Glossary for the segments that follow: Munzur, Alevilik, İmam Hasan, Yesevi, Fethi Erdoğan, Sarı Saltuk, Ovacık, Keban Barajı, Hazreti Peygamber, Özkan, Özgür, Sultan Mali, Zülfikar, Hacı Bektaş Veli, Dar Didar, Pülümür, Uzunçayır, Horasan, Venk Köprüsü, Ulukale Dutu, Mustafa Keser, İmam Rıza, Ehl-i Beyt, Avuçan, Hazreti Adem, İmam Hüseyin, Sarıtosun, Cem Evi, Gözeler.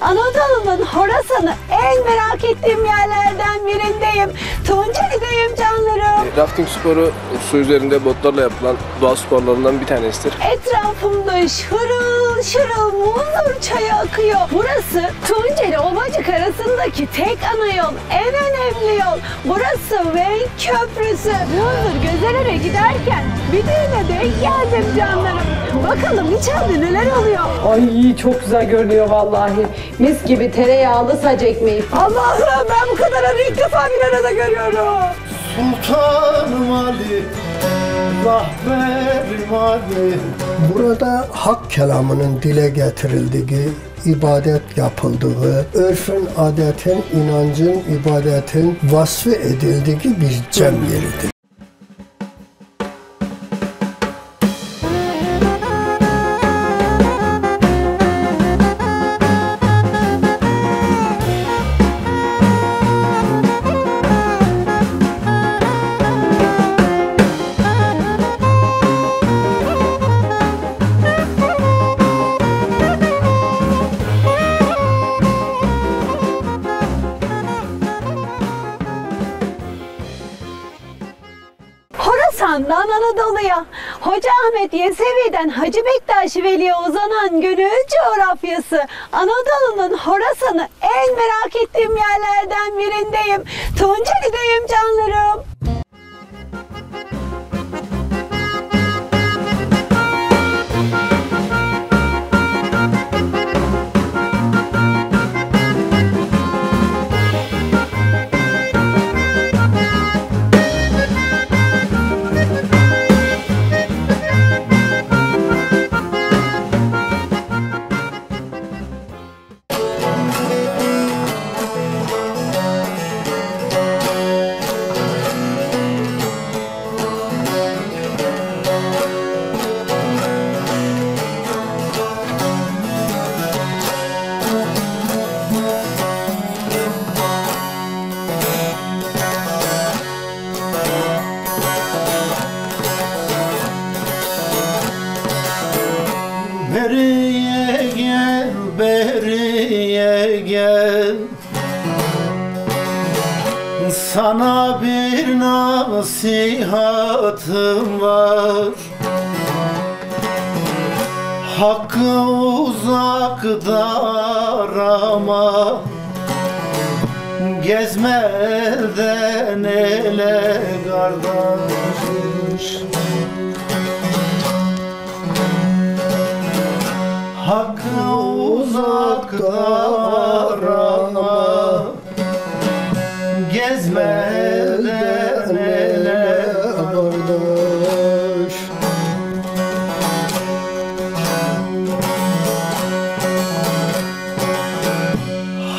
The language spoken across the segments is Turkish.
Anadolu'nun Horasan'ı en merak ettiğim yerlerden birindeyim. Tunceli'deyim canlarım. Rafting sporu su üzerinde botlarla yapılan doğa sporlarından bir tanesidir. Etrafımda şırıl şırıl Munzur çayı akıyor. Burası Tunceli Ovacık arasındaki tek ana yol, en önemli yol. Burası Venk Köprüsü. Munzur Gözeler'e giderken bir düğüne denk geldim canlarım. Bakalım içeride neler oluyor. Ay çok güzel görünüyor vallahi. Mis gibi tereyağlı saç ekmeği. Allah'ım ben bu kadarını ilk defa bir arada görüyorum. Sultan Mali, Rahber Mali. Burada hak kelamının dile getirildiği, ibadet yapıldığı, örfün, adetin, inancın, ibadetin vasfı edildiği bir cem yeridir. Anadolu'ya, Hoca Ahmet Yesevi'den Hacı Bektaş Veli'ye uzanan gönül coğrafyası, Anadolu'nun Horasan'ı en merak ettiğim yerlerden birindeyim. Tunceli'deyim canlarım. Sana bir nasihatım var. Hakkı uzakta arama, gezme elden ele kardeş. Hakkı uzakta arama, gezmeden ele kardeş.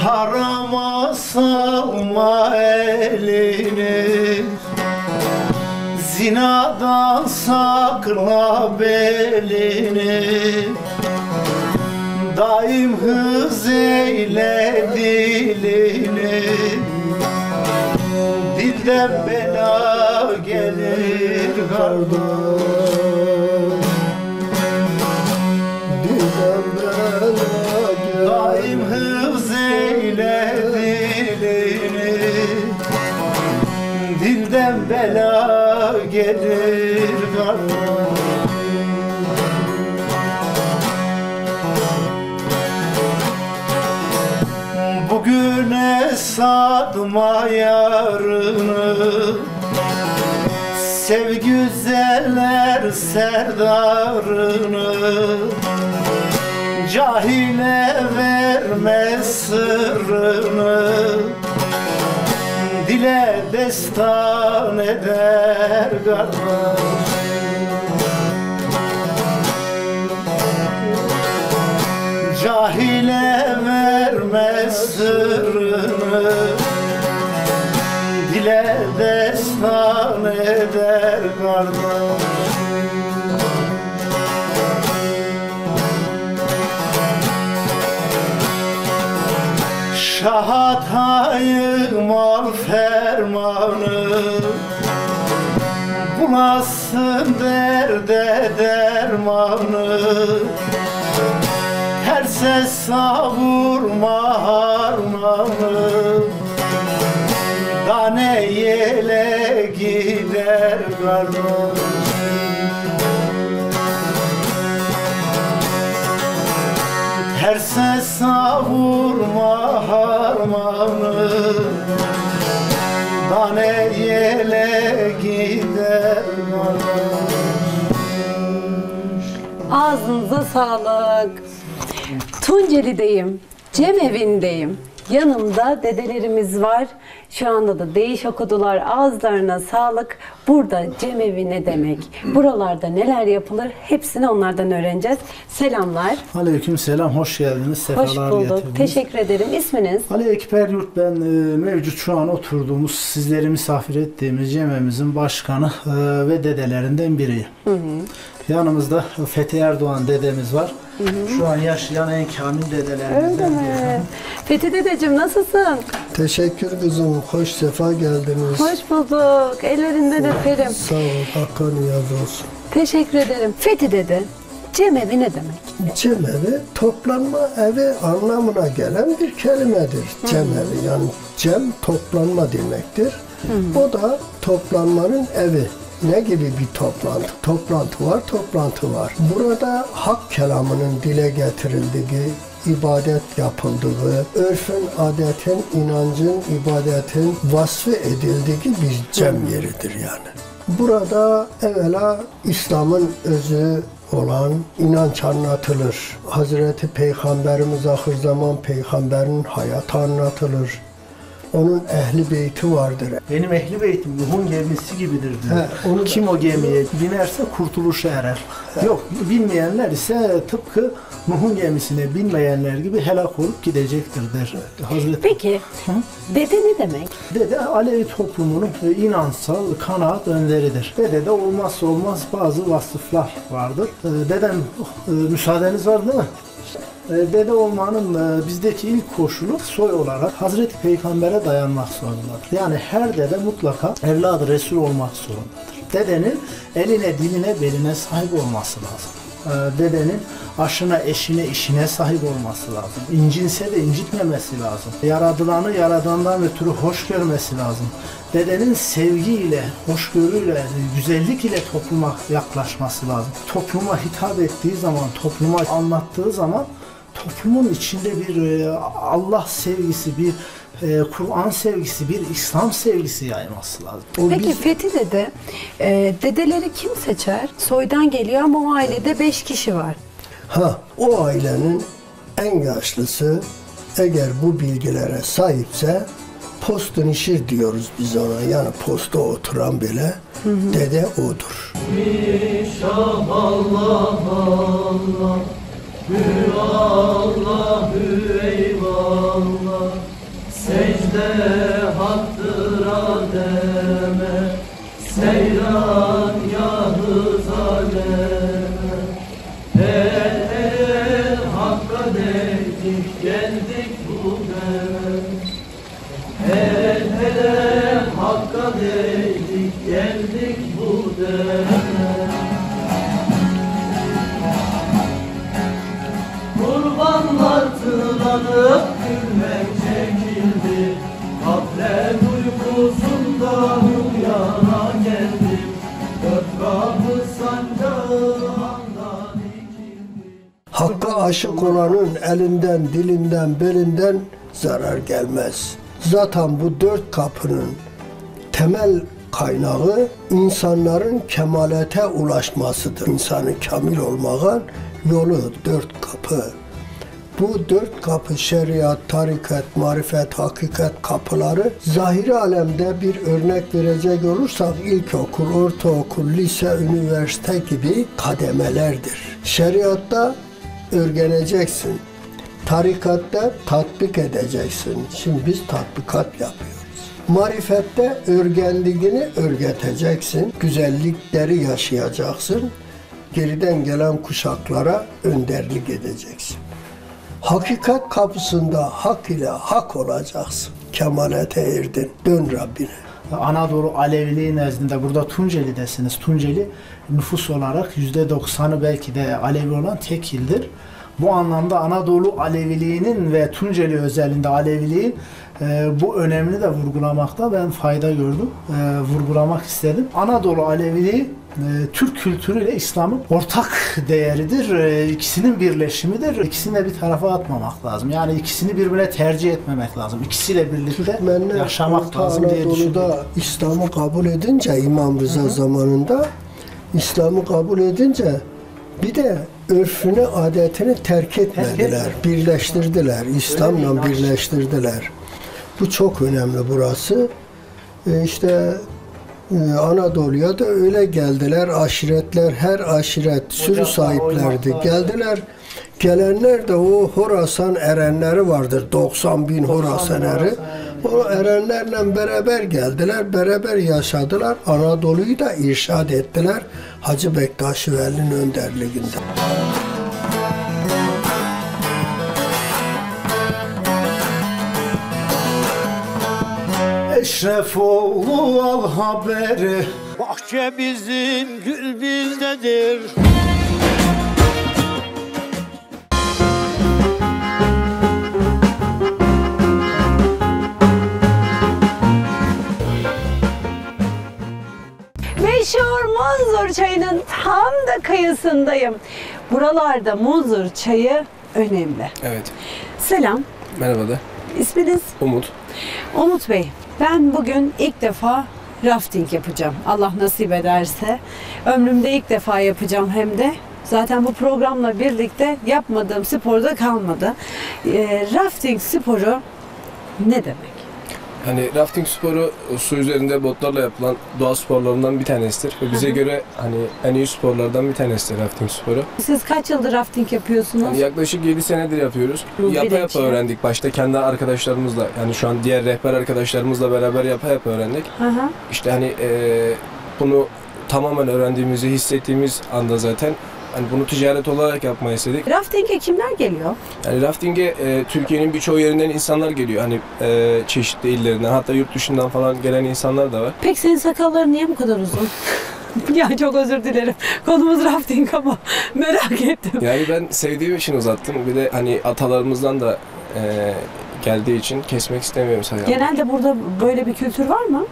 Harama salma elini, zinadan sakla belini. Daim hız eyle dilini, dilden bela gelir kardeş. Dilden bela gelir. Daim hız eyle dilini, dilden bela gelir kardeş. Bugüne satma yarını, sev güzeller serdarını. Cahile verme sırrını, dile destan eder kardeş. Cahile verme sırrını, dile destan eder kardeş. Şaha tayıma fermanı, bulasın derde dermanı. kimse savurma harmanı, dane yele gider karnım. Terse savurma harmanı, dane yele gider karnım. Ağzınıza sağlık. Tunceli'deyim, Cem Evi'ndeyim. Yanımda dedelerimiz var. Şu anda da değiş okudular. Ağızlarına sağlık. Burada Cem Evi ne demek? Buralarda neler yapılır? Hepsini onlardan öğreneceğiz. Selamlar. Aleyküm selam. Hoş geldiniz. Sefalar getirdiniz. Hoş bulduk. Getirdiniz. Teşekkür ederim. İsminiz? Ali Ekber yurt. Ben mevcut şu an oturduğumuz, sizleri misafir ettiğimiz Cem Evi'mizin başkanı ve dedelerinden biriyim. Hı hı. Yanımızda Fethi Erdoğan dedemiz var. Hı hı. Şu an yaşayan en kamil dedelerimizden biri. Fethi dedeciğim, nasılsın? Teşekkür kızım. Hoş sefa geldiniz. Hoş bulduk. Ellerinden öperim. Sağ ol. Hakkın razı olsun. Teşekkür ederim. Fethi dede, Cem Evi ne demek? Cem Evi, toplanma evi anlamına gelen bir kelimedir. Cem Evi, yani Cem toplanma demektir. Hı hı. O da toplanmanın evi. Ne gibi bir toplantı? Toplantı var, toplantı var. Burada hak kelamının dile getirildiği, ibadet yapıldığı, örfün, adetin, inancın, ibadetin vasfı edildiği bir cem yeridir yani. Burada evvela İslam'ın özü olan inanç anlatılır. Hazreti Peygamberimiz, ahir zaman Peygamber'in hayatı anlatılır. Onun Ehl-i Beyt'i vardır. Benim Ehl-i Beyt'im Nuh'un gemisi gibidir diyor. Onu kim da, o gemiye binerse kurtuluşa erer. He. Yok, binmeyenler ise tıpkı Nuh'un gemisine binmeyenler gibi helak olup gidecektir der. Hazreti. Peki, hı? Dede ne demek? Dede, Alevi toplumunun inansal kanaat önderidir. Dede de olmazsa olmaz bazı vasıflar vardır. Dedem, müsaadeniz var değil mi? Dede olmanın bizdeki ilk koşulu soy olarak Hazreti Peygamber'e dayanmak zorundadır. Yani her dede mutlaka evladı Resul olmak zorundadır. Dedenin eline, diline, beline sahip olması lazım. Dedenin aşına, eşine, işine sahip olması lazım. İncinse de incitmemesi lazım. Yaradılanı yaradandan ötürü hoş görmesi lazım. Dedenin sevgiyle, hoşgörüyle, güzellik ile topluma yaklaşması lazım. Topluma hitap ettiği zaman, topluma anlattığı zaman toplumun içinde bir Allah sevgisi, bir Kur'an sevgisi, bir İslam sevgisi yayması lazım. O peki biz... Fethi dede, dedeleri kim seçer? Soydan geliyor ama o ailede 5 kişi var. Ha, o ailenin en yaşlısı eğer bu bilgilere sahipse postun işir diyoruz biz ona. Yani posta oturan bile, hı hı, dede odur. İnşallah Allah Allah, hü Allah hü eyvallah, secde hattır ademe, seyran yahı zaleme, el el hakka dedik geldik bu deme, el ele hakka dedik geldik bu deme. Kurbanlar tırlanıp gülmek çekildi, kablen uykusunda rüyana geldi, dört kapı sancağından dikildi. Hakka aşık olanın elinden, dilinden, belinden zarar gelmez. Zaten bu 4 kapının temel kaynağı insanların kemalete ulaşmasıdır. İnsanın kamil olmanın yolu 4 kapı. Bu 4 kapı, şeriat, tarikat, marifet, hakikat kapıları. Zahiri alemde bir örnek verecek olursak ilkokul, ortaokul, lise, üniversite gibi kademelerdir. Şeriatta örgeneceksin. Tarikatta tatbik edeceksin. Şimdi biz tatbikat yapıyoruz. Marifette örgendiğini örgeteceksin. Güzellikleri yaşayacaksın. Geriden gelen kuşaklara önderlik edeceksin. Hakikat kapısında hak ile hak olacaksın. Kemalete erdin. Dön Rabbine. Anadolu Aleviliği nezdinde burada Tunceli'desiniz. Tunceli nüfus olarak %90'ı belki de Alevi olan tek ildir. Bu anlamda Anadolu Aleviliğinin ve Tunceli özelinde Aleviliğin bu önemli de vurgulamakta ben fayda gördüm. Vurgulamak istedim. Anadolu Aleviliği Türk kültürüyle İslam'ın ortak değeridir. İkisinin birleşimidir. İkisini de bir tarafa atmamak lazım. Yani ikisini birbirine tercih etmemek lazım. İkisiyle birlikte Türkmenler yaşamak lazım diye düşünüyorum. İslam'ı kabul edince İmam Rıza zamanında İslam'ı kabul edince bir de örfünü, adetini terk etmediler. Birleştirdiler. İslam'la birleştirdiler. Bu çok önemli burası. İşte Anadolu'ya da öyle geldiler. Aşiretler, her aşiret sürü sahiplerdi. Geldiler. Gelenler de o Horasan erenleri vardır. 90 bin Horasan eri. O erenlerle beraber geldiler. Beraber yaşadılar. Anadolu'yu da irşad ettiler. Hacı Bektaş Veli'nin önderliğinde. Eşrefoğlu al haberi, bahçe bizim gül bizdedir. Meşhur Munzur çayının tam da kıyısındayım. Buralarda Munzur çayı önemli. Evet. Selam. Merhaba da. İsminiz? Umut. Umut Bey, ben bugün ilk defa rafting yapacağım. Allah nasip ederse. Ömrümde ilk defa yapacağım hem de. Zaten bu programla birlikte yapmadığım sporda kalmadı. Rafting sporu ne demek? Hani rafting sporu su üzerinde botlarla yapılan doğa sporlarından bir tanesidir. Ve bize göre hani en iyi sporlardan bir tanesidir rafting sporu. Siz kaç yıldır rafting yapıyorsunuz? Yani yaklaşık 7 senedir yapıyoruz. Yapa öğrendik. Başta kendi arkadaşlarımızla, yani şu an diğer rehber arkadaşlarımızla beraber yapa öğrendik. İşte hani bunu tamamen öğrendiğimizi hissettiğimiz anda zaten hani bunu ticaret olarak yapmayı istedik. Rafting'e kimler geliyor? Yani rafting'e Türkiye'nin birçok yerinden insanlar geliyor. Hani çeşitli illerinden, hatta yurt dışından falan gelen insanlar da var. Peki senin sakalların niye bu kadar uzun? Ya çok özür dilerim. Konumuz rafting ama merak ettim. Yani ben sevdiğim için uzattım. Bir de hani atalarımızdan da geldiği için kesmek istemiyorum sakalını. Genelde burada böyle bir kültür var mı?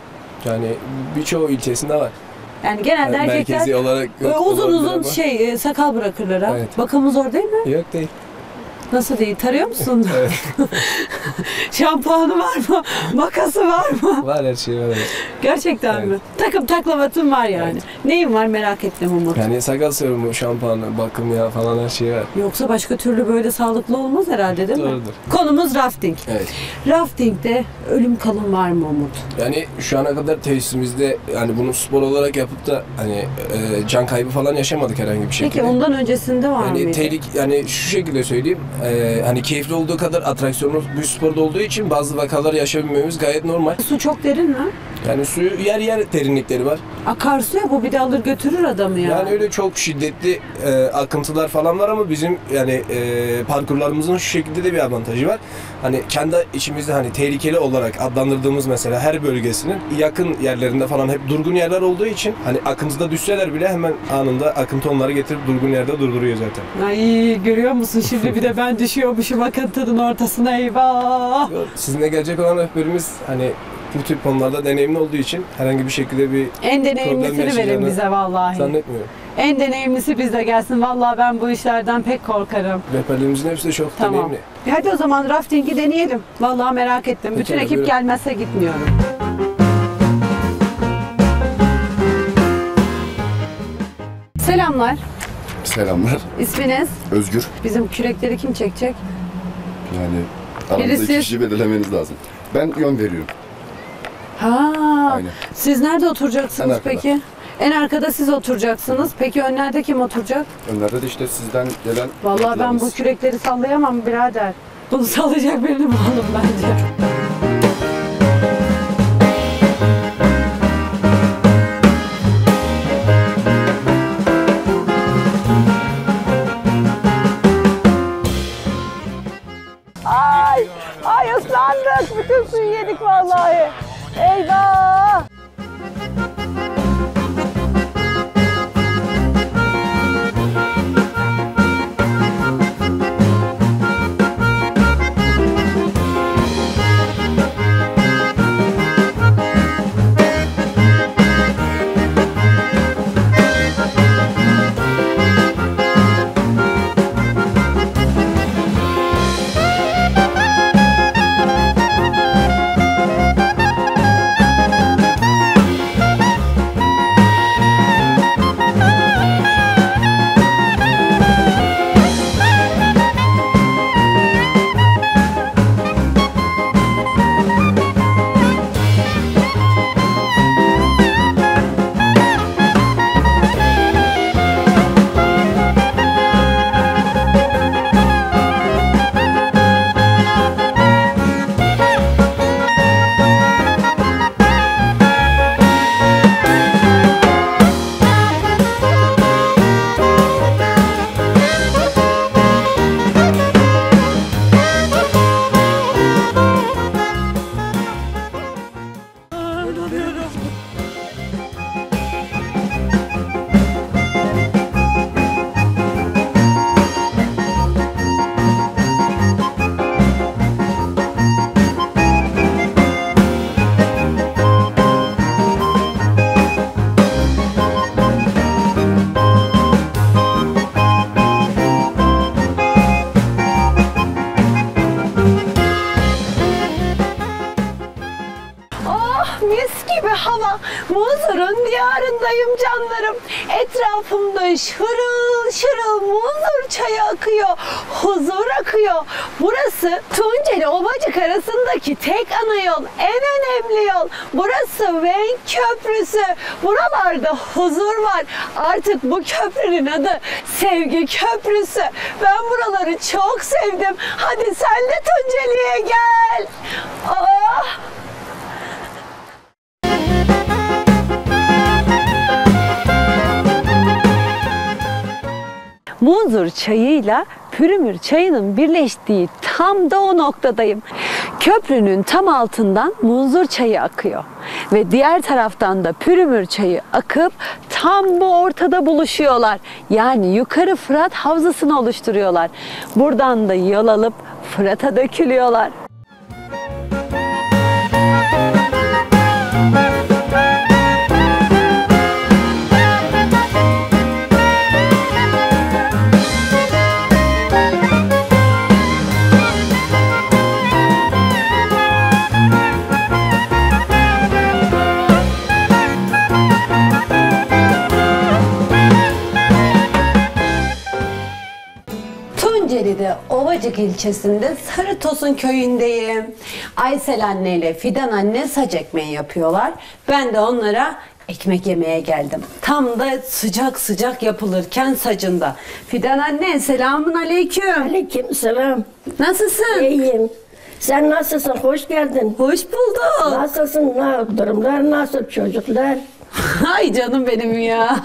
Yani birçoğu ilçesinde var. Yani genelde yani erkekler olarak uzun sakal bırakırlar ha. Evet. Bakımı zor değil mi? Yok değil. Nasıl değil? Tarıyor musun? Evet. Şampuanı var mı? Makası var mı? Var, her şey var. Evet. Gerçekten evet. Mi? Takım taklavatın var yani. Evet. Neyin var merak ettim Umut. Yani sakal serumu, şampuanı, bakım yağı falan her şey var. Yoksa başka türlü böyle sağlıklı olmaz herhalde değil mi? Doğrudur. Konumuz rafting. Evet. Rafting'de ölüm kalım var mı Umut? Yani şu ana kadar tesisimizde yani bunu spor olarak yapıp da hani can kaybı falan yaşamadık herhangi bir şekilde. Peki ondan öncesinde var mıydı? Yani yani şu şekilde söyleyeyim. Hani keyifli olduğu kadar atraksiyonlu bir sporda olduğu için bazı vakalar yaşayabilmemiz gayet normal. Su çok derin mi? Yani suyu yer yer derinlikleri var. Akarsu ya, bu bir de alır götürür adamı ya. Yani öyle çok şiddetli akıntılar falan var ama bizim yani parkurlarımızın şu şekilde de bir avantajı var. Hani kendi içimizde hani tehlikeli olarak adlandırdığımız mesela her bölgesinin yakın yerlerinde falan hep durgun yerler olduğu için hani akıntıda düşseler bile hemen anında akıntı onları getirip durgun yerde durduruyor zaten. Ay görüyor musun şimdi bir de ben düşüyormuşum akıntının ortasına, eyvah. Sizinle gelecek olan rehberimiz hani bu tip konularda deneyimli olduğu için herhangi bir şekilde bir en deneyimlisini verin bize vallahi. Zannetmiyorum. En deneyimlisi bizde gelsin. Vallahi ben bu işlerden pek korkarım. Rehberlerimizin hepsi de çok deneyimli. Hadi o zaman rafting'i deneyelim. Vallahi merak ettim. Peki, bütün ekip buyurun. Gelmezse gitmiyorum. Selamlar. Selamlar. İsminiz? Özgür. Bizim kürekleri kim çekecek? Yani aranızda iki kişi belirlemeniz lazım. Ben yön veriyorum. Ha. Aynen. Siz nerede oturacaksınız peki? En arkada siz oturacaksınız. Peki önlerde kim oturacak? Önlerde de işte sizden gelen... Vallahi ben bu kürekleri sallayamam birader. Bunu sallayacak birini bulalım bence. Ay ıslandık. Bütün suyu yedik vallahi. Eyvah! Muzur'un diyarındayım canlarım. Etrafımda şırıl şırıl Muzur çayı akıyor, huzur akıyor. Burası Tunceli Ovacık arasındaki tek ana yol, en önemli yol. Burası Venk Köprüsü. Buralarda huzur var. Artık bu köprünün adı Sevgi Köprüsü. Ben buraları çok sevdim. Hadi sen de Tunceli'ye gel. Oh! Munzur çayıyla Pülümür çayının birleştiği tam da o noktadayım. Köprünün tam altından Munzur çayı akıyor ve diğer taraftan da Pülümür çayı akıp tam bu ortada buluşuyorlar. Yani yukarı Fırat havzasını oluşturuyorlar. Buradan da yol alıp Fırat'a dökülüyorlar. Ovacık ilçesinde Sarıtosun köyündeyim. Aysel anne ile Fidan anne saç ekmeği yapıyorlar. Ben de onlara ekmek yemeye geldim. Tam da sıcak sıcak yapılırken sacında. Fidan anne, selamun aleyküm. Aleyküm selam. Nasılsın? İyiyim. Sen nasılsın? Hoş geldin. Hoş bulduk. Nasılsın? Durumlar nasıl? Çocuklar? Ay canım benim ya.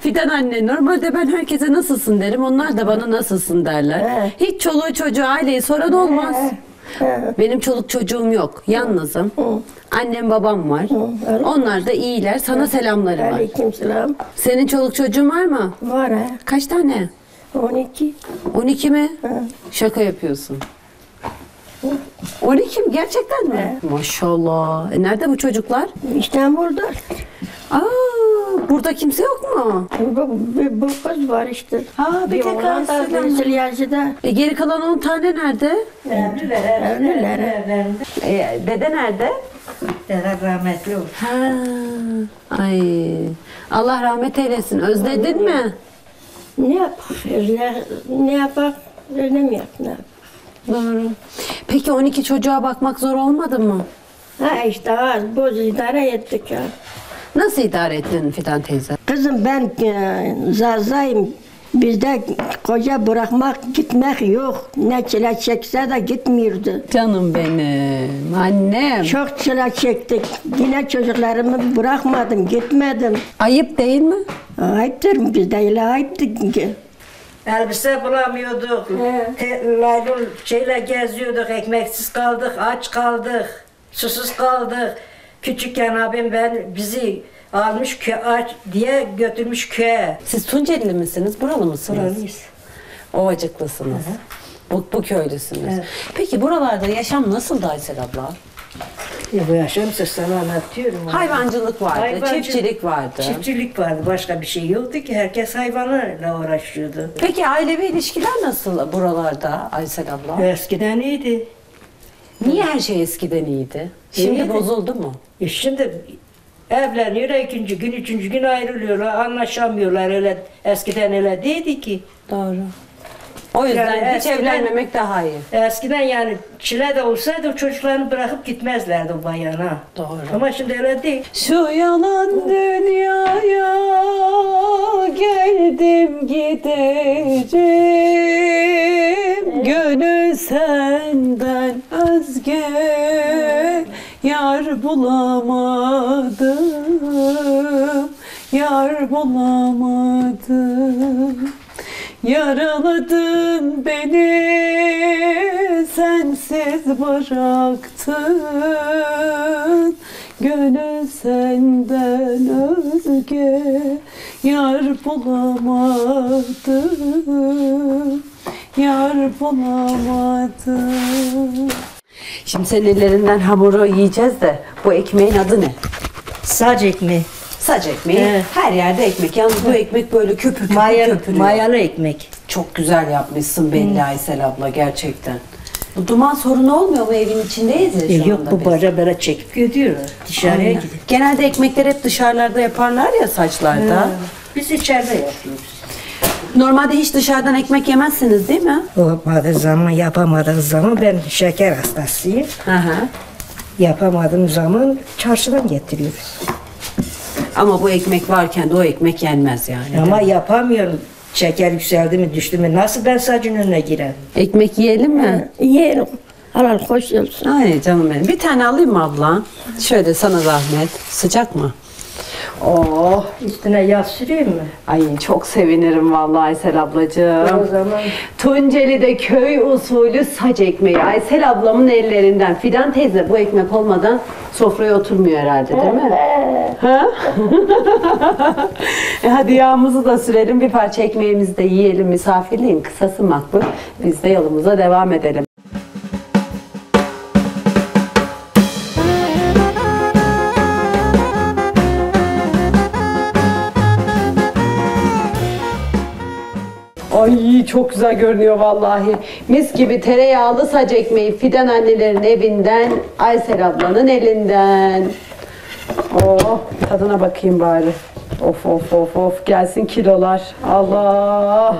Fidan anne, normalde ben herkese nasılsın derim. Onlar da bana nasılsın derler. Hiç çoluğu çocuğu aileyi soran olmaz. Benim çoluk çocuğum yok. Yalnızım. Annem babam var. Onlar da iyiler. Sana selamları var. Aleykümselam. Senin çoluk çocuğun var mı? Var. Kaç tane? 12. 12 mi? Şaka yapıyorsun. 12 mi? Gerçekten mi? Maşallah. Nerede bu çocuklar? İstanbul'da. Aa, burada kimse yok mu? Bu kız var işte. Ha, bir tek kardeşler. Geri kalan 10 tane nerede? Evliler. Dede nerede? Dede rahmetli oldu. Ha. Ay. Allah rahmet eylesin. Özledin mi? Ne yapak? Ne yapak? Doğru. Peki 12 çocuğa bakmak zor olmadı mı? Ha işte az. Boz idare ettik ya. Nasıl idare ettin Fidan teyze? Kızım ben zazayım. Bizde koca bırakmak, gitmek yok. Ne çile çekse de gitmiyordu. Canım benim, annem. Çok çile çektik. Yine çocuklarımı bırakmadım, gitmedim. Ayıp değil mi? Ayıptır. Bizde öyle ayıptı ki. Elbise bulamıyorduk. Laylon şeyle geziyorduk. Ekmeksiz kaldık, aç kaldık, susuz kaldık. Küçükken abim bizi almış diye götürmüş köye. Siz Tuncelili misiniz? Buralı mısınız? Buralıyız. Ovacıklısınız. Bu köylüsünüz. Evet. Peki buralarda yaşam nasıl Aysel abla? Ya bu yaşam sana anlatıyorum. Hayvancılık vardı, çiftçilik vardı. Çiftçilik vardı. Başka bir şey yoktu ki. Herkes hayvanlarla uğraşıyordu. Peki ailevi ilişkiler nasıl buralarda Aysel abla? Eskiden iyiydi. Niye her şey eskiden iyiydi? Şimdi iyiydi. Bozuldu mu? Şimdi evleniyor, ikinci gün ayrılıyorlar, anlaşamıyorlar. Öyle, eskiden öyle değildi ki. Doğru. O yüzden yani hiç evlenmemek daha iyi. Eskiden yani çile de olsaydı çocuklarını bırakıp gitmezlerdi o bayana. Doğru. Ama şimdi öyle değil. Şu yalan dünyaya geldim gideceğim. Gönül senden özge yar bulamadım. Yar bulamadım. Yaraladın beni, sensiz bıraktın. Gönül senden özge yar bulamadım, yar bulamadım. Şimdi senin ellerinden hamuru yiyeceğiz de bu ekmeğin adı ne? Saç ekmeği. Saç ekmeği. Evet. Her yerde ekmek. Yalnız bu ekmek böyle köpürüyor. Mayalı ekmek. Çok güzel yapmışsın belli Aysel abla gerçekten. Duman sorunu olmuyor mu, evin içindeyiz ya şu anda? Yok, bu bara çekip gidiyorlar. Dışarıya gidip. Genelde ekmekler hep dışarılarda yaparlar ya, saçlarda. Ha, biz içeride yapıyoruz. Normalde hiç dışarıdan ekmek yemezsiniz değil mi? Olmadığı zaman, yapamadığım zaman, ben şeker hastasıyım. Aha. Yapamadığım zaman çarşıdan getiriyoruz. Ama bu ekmek varken de o ekmek yenmez yani. Ama yapamıyorum. Şeker yükseldi mi, düştü mü? Nasıl ben sacın önüne girerim? Ekmek yiyelim mi? Yiyelim. Al, hoş olsun. Ay canım benim. Bir tane alayım mı abla? Şöyle sana zahmet. Sıcak mı? Oh, üstüne yağ süreyim mi? Ay çok sevinirim vallahi Aysel ablacığım. O zaman. Tunceli'de köy usulü sac ekmeği. Aysel ablamın ellerinden. Fidan teyze, bu ekmek olmadan sofraya oturmuyor herhalde değil mi? Ha? Hadi yağımızı da sürelim, bir parça ekmeğimizi de yiyelim. Misafirliğin kısası makbul. Biz de yolumuza devam edelim. Ay çok güzel görünüyor vallahi. Mis gibi tereyağlı sac ekmeği Fidan annelerin evinden, Aysel ablanın elinden. Oh, tadına bakayım bari. Of of of of, gelsin kilolar. Allah.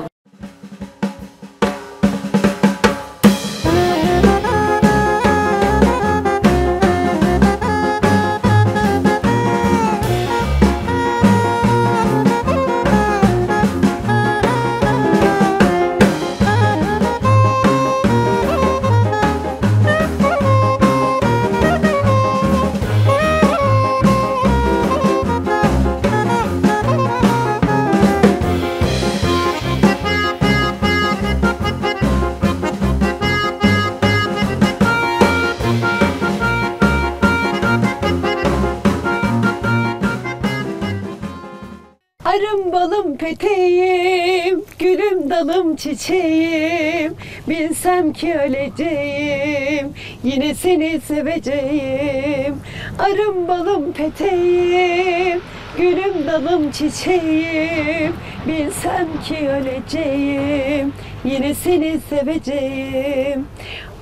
Peteğim, gülüm dalım çiçeğim, bilsem ki öleceğim, yine seni seveceğim. Arım balım peteğim, gülüm dalım çiçeğim, bilsem ki öleceğim, yine seni seveceğim.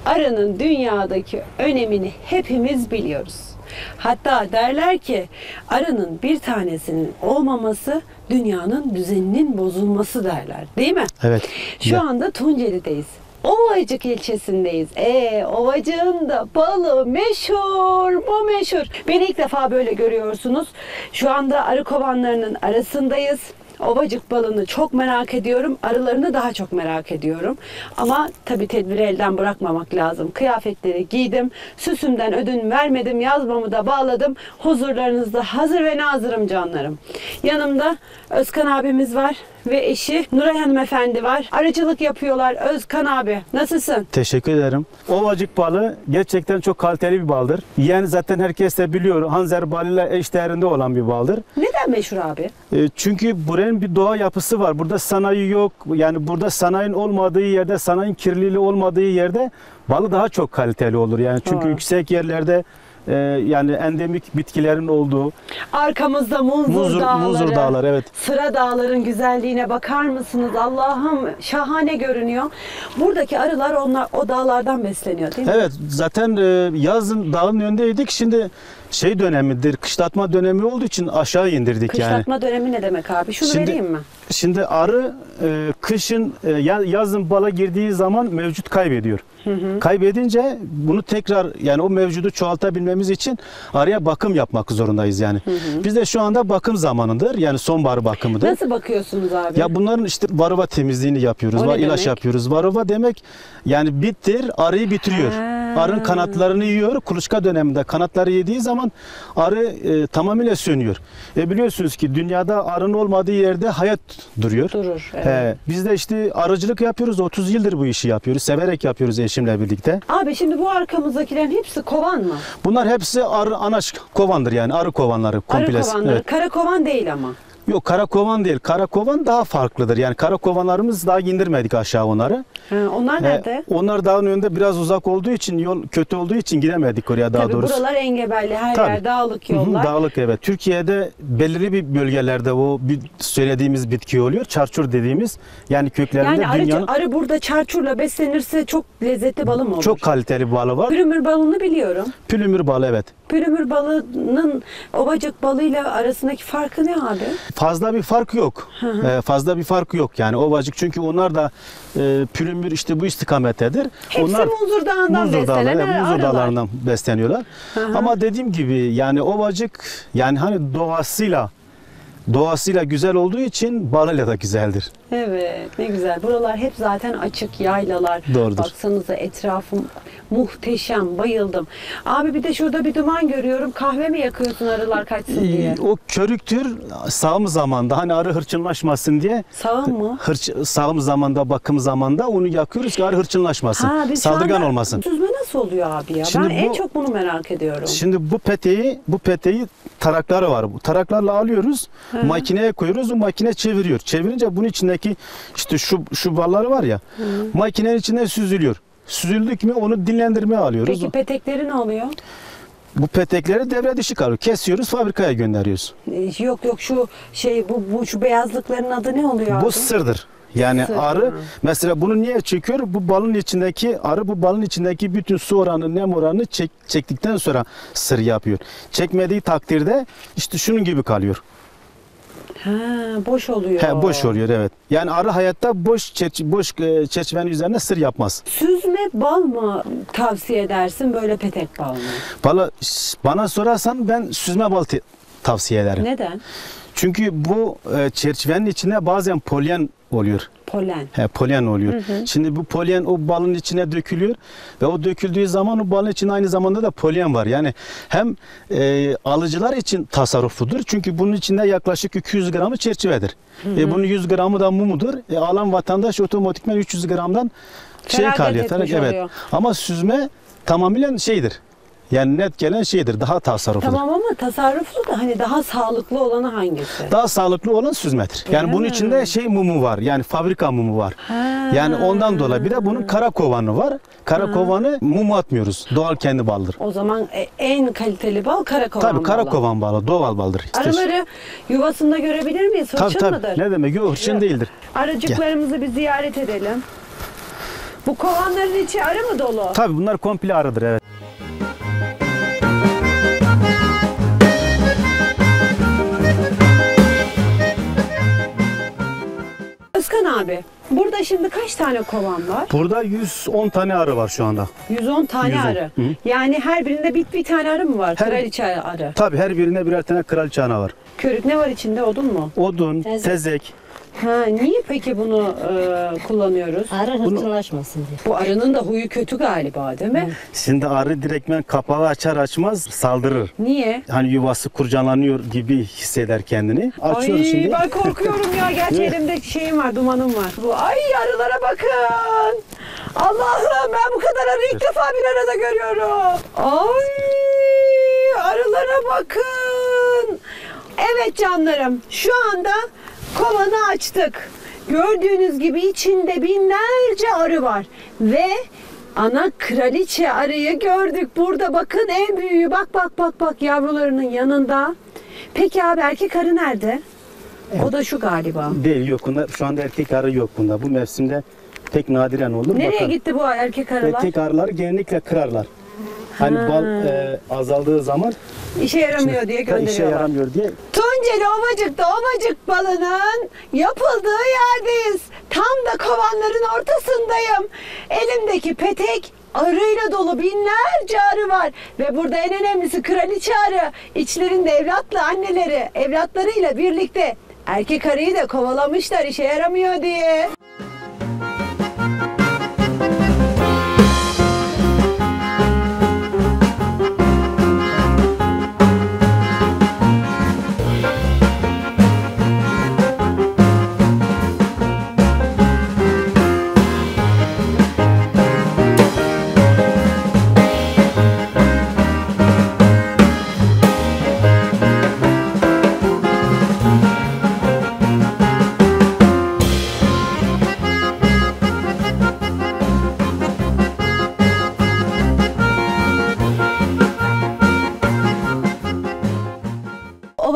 Arının dünyadaki önemini hepimiz biliyoruz. Hatta derler ki arının bir tanesinin olmaması dünyanın düzeninin bozulması derler. Değil mi? Evet. Şu anda Tunceli'deyiz. Ovacık ilçesindeyiz. Ovacık'ın da balı meşhur, bu meşhur. Beni ilk defa böyle görüyorsunuz. Şu anda arı kovanlarının arasındayız. Ovacık balını çok merak ediyorum. Arılarını daha çok merak ediyorum. Ama tabii tedbiri elden bırakmamak lazım. Kıyafetleri giydim. Süsümden ödün vermedim. Yazmamı da bağladım. Huzurlarınızda hazır ve nazırım canlarım. Yanımda Özkan abimiz var ve eşi Nuray hanımefendi var. Arıcılık yapıyorlar. Özkan abi, nasılsın? Teşekkür ederim. Ovacık balı gerçekten çok kaliteli bir baldır. Yani zaten herkes de biliyor. Hanzer balıyla eşdeğerinde olan bir baldır. Neden meşhur abi? Çünkü buranın bir doğa yapısı var. Burada sanayi yok. Yani burada sanayinin olmadığı yerde, sanayinin kirliliği olmadığı yerde balı daha çok kaliteli olur. Yani çünkü yüksek yerlerde yani endemik bitkilerin olduğu. Arkamızda Muzur Dağları, evet. Sıra Dağların güzelliğine bakar mısınız? Allah'ım şahane görünüyor. Buradaki arılar onlar o dağlardan besleniyor değil mi? Evet, zaten yazın dağın önündeydik. Şimdi şey dönemidir, kışlatma dönemi olduğu için aşağı indirdik. Kışlatma dönemi ne demek abi? Şunu vereyim mi? Şimdi arı kışın, yazın bala girdiği zaman mevcut kaybediyor. Kaybedince bunu tekrar, yani o mevcudu çoğaltabilmemiz için arıya bakım yapmak zorundayız yani. Biz de şu anda bakım zamanıdır. Yani sonbahar bakımıdır. Nasıl bakıyorsunuz abi? Ya bunların işte varıva temizliğini yapıyoruz. İlaç yapıyoruz. Varıva demek yani bittir, arıyı bitiriyor. Arının kanatlarını yiyor. Kuluçka döneminde kanatları yediği zaman arı tamamıyla sönüyor. Biliyorsunuz ki dünyada arının olmadığı yerde hayat duruyor. Durur. Evet. Biz de işte arıcılık yapıyoruz. 30 yıldır bu işi yapıyoruz. Severek yapıyoruz eşimle birlikte. Abi şimdi bu arkamızdakilerin hepsi kovan mı? Bunlar hepsi arı anaç kovandır yani. Arı kovanları komple. Arı kovanları. Evet. Kara kovan değil ama. Yok, Karakovan değil. Karakovan daha farklıdır. Yani Karakovanlarımız daha indirmedik aşağı onları. Ha, onlar nerede? Onlar dağın önünde biraz uzak olduğu için, yol kötü olduğu için giremedik oraya daha doğrusu. Buralar engebeli, her yer dağlık yollar. Hı-hı, dağlık, evet. Türkiye'de belirli bir bölgelerde o söylediğimiz bitki oluyor. Çarçur dediğimiz, yani köklerinde yani dünyanın... Arı burada çarçurla beslenirse çok lezzetli balı mı olur? Çok kaliteli balı var. Pülümür balını biliyorum. Pülümür balı, evet. Pülümür balının Ovacık balıyla arasındaki farkı ne abi? Fazla bir fark yok. Fazla bir fark yok yani Ovacık, çünkü onlar da Pülümür işte bu istikamettedir. Hepsi onlar Muzur Dağı'ndan Muzur Dağlarından besleniyorlar. Hı-hı. Ama dediğim gibi yani Ovacık yani hani doğasıyla güzel olduğu için balıyla da güzeldir. Evet, ne güzel. Buralar hep zaten açık yaylalar. Doğrudur. Baksanıza etrafım muhteşem, bayıldım. Abi bir de şurada bir duman görüyorum. Kahve mi yakıyorsun arılar kaçsın diye? O körüktür. Sağım zamanda, hani arı hırçınlaşmasın diye. Sağım mı? Sağım zamanda, bakım zamanda onu yakıyoruz ki arı hırçınlaşmasın. Saldırgan olmasın. Süzme nasıl oluyor abi ya? Şimdi ben en çok bunu merak ediyorum. Şimdi bu peteği tarakları var. Bu taraklarla alıyoruz. Hı. Makineye koyuyoruz. O makine çeviriyor. Çevirince bunun içindeki işte şu balları var ya, makinenin içinde süzülüyor. Süzüldük mi onu dinlendirmeye alıyoruz. Peki petekleri ne oluyor? Bu petekleri devre dışı kalıyor. Kesiyoruz, fabrikaya gönderiyoruz. Yok şu şey, şu beyazlıkların adı ne oluyor? Bu sırdır. Yani arı mesela bunu niye çekiyor? Bu balın içindeki arı, bu balın içindeki bütün su oranı, nem oranını çektikten sonra sır yapıyor. Çekmediği takdirde işte şunun gibi kalıyor. Boş oluyor. Boş oluyor, evet. Yani arı hayatta boş çerçevenin üzerine sır yapmaz. Süzme bal mı tavsiye edersin, böyle petek bal mı? Bana sorarsan ben süzme bal tavsiye ederim. Neden? Çünkü bu çerçevenin içine bazen polen oluyor. Polen. Polen oluyor. Hı-hı. Şimdi bu polen o balın içine dökülüyor ve o döküldüğü zaman o balın içinde aynı zamanda da polen var. Yani hem alıcılar için tasarrufludur. Çünkü bunun içinde yaklaşık 200 gramı çerçevedir. Bunun 100 gramı da mumudur. Alan vatandaş otomatikman 300 gramdan kalıyor. Evet. Ama süzme tamamen şeydir. Yani net gelen şeydir, daha tasarruflu. Tamam, ama tasarruflu da hani daha sağlıklı olanı hangisi? Daha sağlıklı olan süzmedir. Yani bunun içinde mumu var. Yani fabrika mumu var. Yani ondan dolayı bir de bunun kara kovanı var. Kara kovanı mumu atmıyoruz. Doğal kendi baldır. O zaman en kaliteli bal kara kovan. Tabii kara kovan balı, doğal baldır. Arıları yuvasında görebilir miyiz? Hırçın mıdır? Ne demek? Yok, hırçın değildir. Arıcıklarımızı bir ziyaret edelim. Bu kovanların içi arı mı dolu? Tabii bunlar komple arıdır, evet. Özkan abi, burada şimdi kaç tane kovan var? Burada 110 tane arı var şu anda. 110 tane 110. Arı. Hı. Yani her birinde bir tane arı mı var? Kraliçe arı. Tabii her birinde birer tane kraliçe arı var. Körük ne var içinde? Odun mu? Odun, tezek. Niye peki bunu kullanıyoruz? Arı hırçınlaşmasın diye. Bu arının da huyu kötü galiba, değil mi? Şimdi arı direktmen kapağı açar açmaz saldırır. Niye? Hani yuvası kurcalanıyor gibi hisseder kendini. Açıyoruz şimdi. Ben korkuyorum ya. Gerçi elimde şeyim var, dumanım var. Ay arılara bakın. Allah'ım, ben bu kadar arı ilk defa bir arada görüyorum. Ay arılara bakın. Evet canlarım, şu anda kovanı açtık. Gördüğünüz gibi içinde binlerce arı var. Ve ana kraliçe arıyı gördük. Burada bakın en büyüğü. Bak yavrularının yanında. Peki abi erkek arı nerede? Evet. O da şu galiba. Değil, yok. Şu anda erkek arı yok bunda. Bu mevsimde pek nadiren olur. Nereye gitti bu erkek arılar? Erkek arılar genellikle kırarlar. Hani bal azaldığı zaman işe yaramıyor diye gönderiyorlar. İşe yaramıyor diye. Tunceli Ovacık'ta Ovacık balının yapıldığı yerdeyiz. Tam da kovanların ortasındayım. Elimdeki petek arıyla dolu, binlerce arı var. Ve burada en önemlisi kraliçe arı. İçlerinde evlatlı anneleri, evlatlarıyla birlikte erkek arıyı da kovalamışlar işe yaramıyor diye.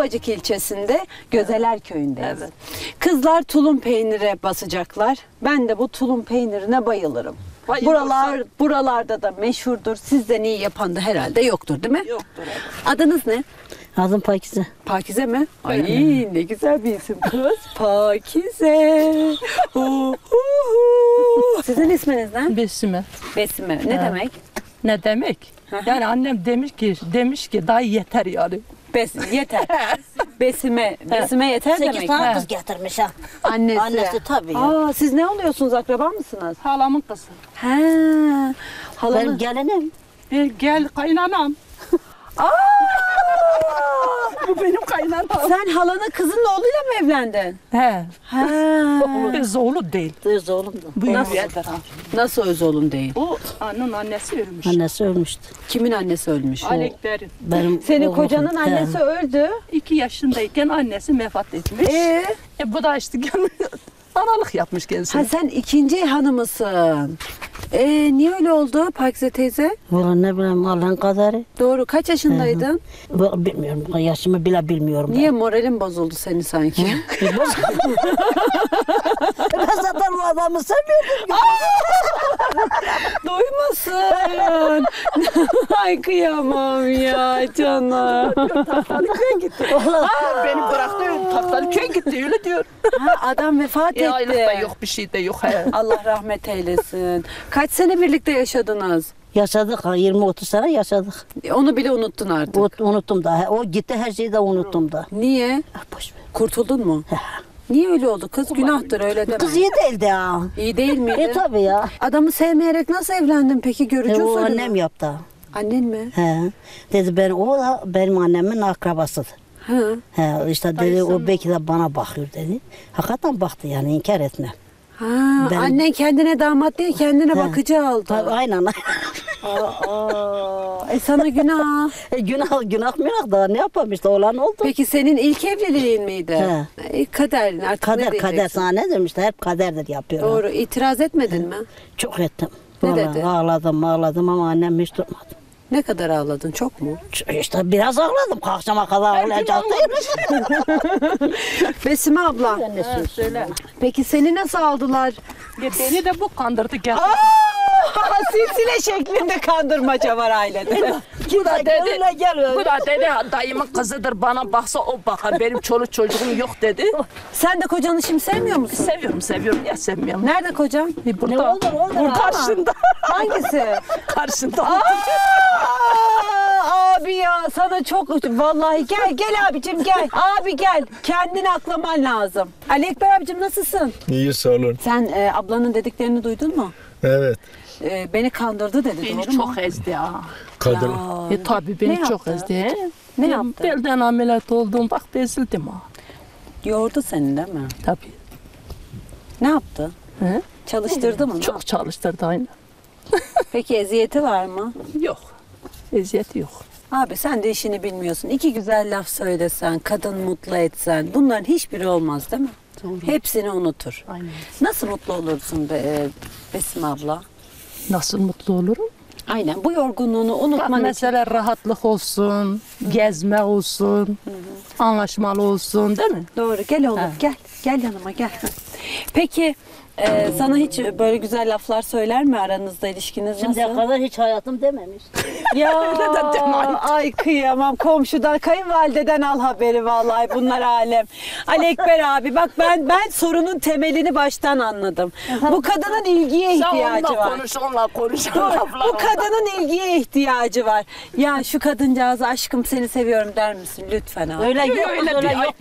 Ovacık ilçesinde Gözeler köyündeyiz. Evet. Kızlar tulum peynire basacaklar. Ben de bu tulum peynirine bayılırım. Buralarda da meşhurdur. Sizden iyi yapan da herhalde yoktur değil mi? Yoktur. Evet. Adınız ne? Adım Pakize. Pakize mi? Ay ne güzel bir isim kız. Pakize. Sizin isminiz ne? Besime. Besime. Ne demek? Ne demek? Yani annem demiş ki daha yeter yani. Yeter. Besime yeter 8 demek. 8 tane kız getirmiş ha. Annesi tabii. Aa, siz ne oluyorsunuz? Akraba mısınız? Halamın kızı. He. Halamın. Benim gelinim. Gel kaynanam. Aa! Bu benim kaynanam. Sen halanın kızının oğluyla mı evlendin? He. Öz oğlum değil. Öz oğlum da. Nasıl öz oğlum değil? O annenin annesi ölmüş. Annesi ölmüştü. Kimin annesi ölmüş? Ali Ekber'in. Senin kocanın annesi öldü. 2 yaşındayken annesi vefat etmiş. Bu da işte analık yapmış kendisi. Ha, sen ikinci hanımısın. Niye öyle oldu Pakize teyze? Valla ne bileyim Allah'ın kadarı. Doğru. Kaç yaşındaydın? Bilmiyorum. Yaşımı bile bilmiyorum. Niye? Moralim bozuldu seni sanki. Ben zaten bu adamı sevmiyordum. Duymasın. Ay kıyamam ya canım. Tahtalıkköy gitti. Beni bıraktı. Tahtalıkköy gitti öyle diyor. Adam vefat etti. Aylık da yok, bir şey de yok. Allah rahmet eylesin. Kaç sene birlikte yaşadınız? Yaşadık, 20-30 sene yaşadık. Onu bile unuttun artık. Unuttum da. O gitti, her şeyi de unuttum da. Niye? Kurtuldun mu? Niye öyle oldu kız? Günahtır öyle deme. Kız iyi değildi ya. İyi değil miydi? Tabii ya. Adamı sevmeyerek nasıl evlendin peki? Görücü usulü. Annem yaptı. Annen mi? He. Dedi ben, o da benim annemin akrabasıdır. Hı. He. İşte dedi Ayşen o belki de bana bakıyor dedi. Hakikaten baktı yani, inkar etmem. Ha, ben... Annen kendine damat değil, kendine bakıcı aldı. Tabii, aynen. Sana günah. Günah da ne yapamıştı, olan oldu. Peki senin ilk evliliğin miydi? Kaderin artık. Kader sana ne demişti, hep kaderdir yapıyorum. Doğru, itiraz etmedin mi? Çok ettim. Ne vallahi dedi? Ağladım ama annem hiç durmadı. Ne kadar ağladın? Çok mu? İşte biraz ağladım. Akşama kadar ağlayacaktaymış. Besime abla. Söyle. Peki seni nasıl aldılar? Beni de bu kandırdı. Silsile şeklinde kandırmaca var ailede. Bu da dedi dayımın kızıdır, bana baksa o bakar, benim çoluk çocuğum yok dedi. Sen de kocanı şimdi sevmiyor musun? Seviyorum ya, sevmiyorum. Nerede kocan? Burada. Karşında. Hangisi? Karşında. Abi ya sana çok vallahi gel abicim gel. Abi gel, kendini aklaman lazım. Ali Ekber abicim nasılsın? İyi sağ olun. Sen ablanın dediklerini duydun mu? Evet. Beni kandırdı dedi. Beni çok ezdi ya. Kadın. Tabii beni çok ezdi. Ne yaptı? Belden ameliyat oldum, bak ezildim ha. Yordu seni değil mi? Tabii. Ne yaptı? He? Çalıştırdı mı? Çok çalıştırdı aynen. Peki eziyeti var mı? Yok. Eziyeti yok. Abi sen de işini bilmiyorsun. 2 güzel laf söylesen, kadın mutlu etsen, bunların hiçbiri olmaz değil mi? Doğru. Hepsini unutur. Aynen. Nasıl mutlu olursun Besime abla? Nasıl mutlu olurum? Aynen, bu yorgunluğunu unutman mesela için. Rahatlık olsun, gezme olsun, anlaşmalı olsun değil mi? Doğru, gel oğlum gel. Gel yanıma gel. Peki sana hiç böyle güzel laflar söyler mi, aranızda ilişkiniz nasıl? Şimdiye kadar hiç hayatım dememiş. Ay kıyamam, komşudan, kayınvalideden al haberi vallahi, bunlar alem. Ali Ekber abi bak ben sorunun temelini baştan anladım. Bu kadının ilgiye ihtiyacı var. Sen onunla konuş, Bu kadının ilgiye ihtiyacı var. Ya şu kadıncağıza aşkım seni seviyorum der misin lütfen abi? Öyle yok. Ayıp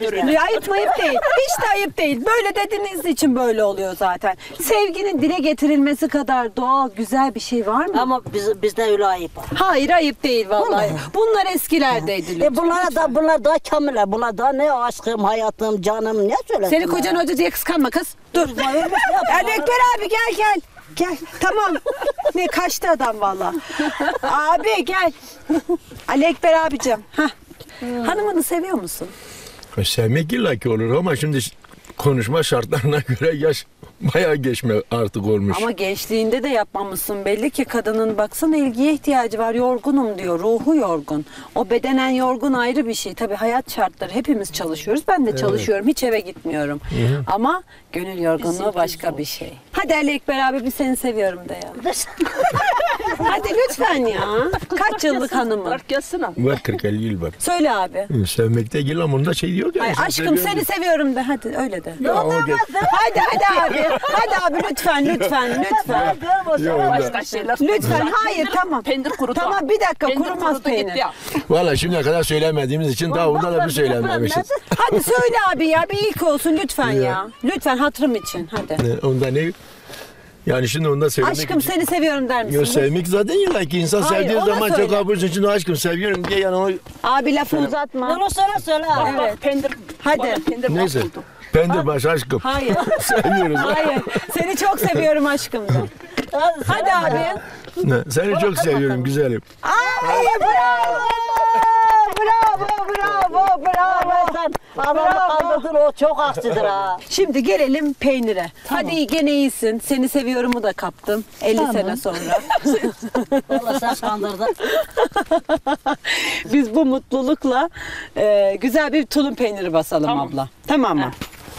değil. Hiç de ayıp değil. Böyle dediğiniz için böyle oluyor zaten. Sevginin dile getirilmesi kadar doğal, güzel bir şey var mı? Ama bizde öyle ayıp var. Hayır, ayıp değil vallahi. Bunlar eskilerdeydi. Bunlar daha kamiller. Bunlar daha ne aşkım, hayatım, canım, ne söylesin? Seni kocan hoca diye kıskanma kız. Dur. Erkekler abi gel. Gel. Tamam. Ne kaçtı adam vallahi. Abi gel. Ali Ekber abicim. Hanımını seviyor musun? Sevmek illaki olur ama şimdi konuşma şartlarına göre yaş bayağı geçme artık olmuş. Ama gençliğinde de yapmamışsın. Belli ki kadının baksana ilgiye ihtiyacı var. Yorgunum diyor. Ruhu yorgun. O bedenen yorgun ayrı bir şey. Tabii hayat şartları. Hepimiz çalışıyoruz. Ben de çalışıyorum. Hiç eve gitmiyorum. Hı-hı. Ama gönül yorgunluğu başka bir şey. Hadi Ali Ekber abi, bir seni seviyorum de ya. Hadi lütfen ya. Kaç yıllık hanımın? 40 yılsına. Var 40-50 yıl var. Söyle abi. Sevmekte değil ama onda şey diyor ya. Ay, aşkım seni seviyorum de. Hadi öyle de. Ya, hadi abi. Hadi abi lütfen. Lütfen hayır tamam. Peynir kurudu. Tamam bir dakika, kurumaz peynir. Valla şimdiye kadar söylemediğimiz için daha burada da bir söylememişiz. Hadi söyle abi ya, bir ilk olsun lütfen ya. Lütfen hatırım için hadi. Onda ne? Yani şimdi onda sevmek... Aşkım seni seviyorum der misin? Yok, sevmek zaten ya ki insan sevdiği zaman çok abursun. Şimdi aşkım seviyorum diye yani o... Abi lafı uzatma. Onu söyle. Evet. Pendir. Hadi. Neyse. Pendirbaş aşkım. Hayır. Seviyoruz. Hayır. Seni çok seviyorum aşkım da. Hadi abi. Seni çok seviyorum güzelim. Ay bravo. Bravo. Adamı kandırdın, o çok aksıdır ha. Şimdi gelelim peynire. Tamam. Hadi gene iyisin. Seni seviyorumu da kaptım. 50 sene sonra. Vallahi sen kandırdın. Biz bu mutlulukla güzel bir tulum peyniri basalım abla. Tamam mı?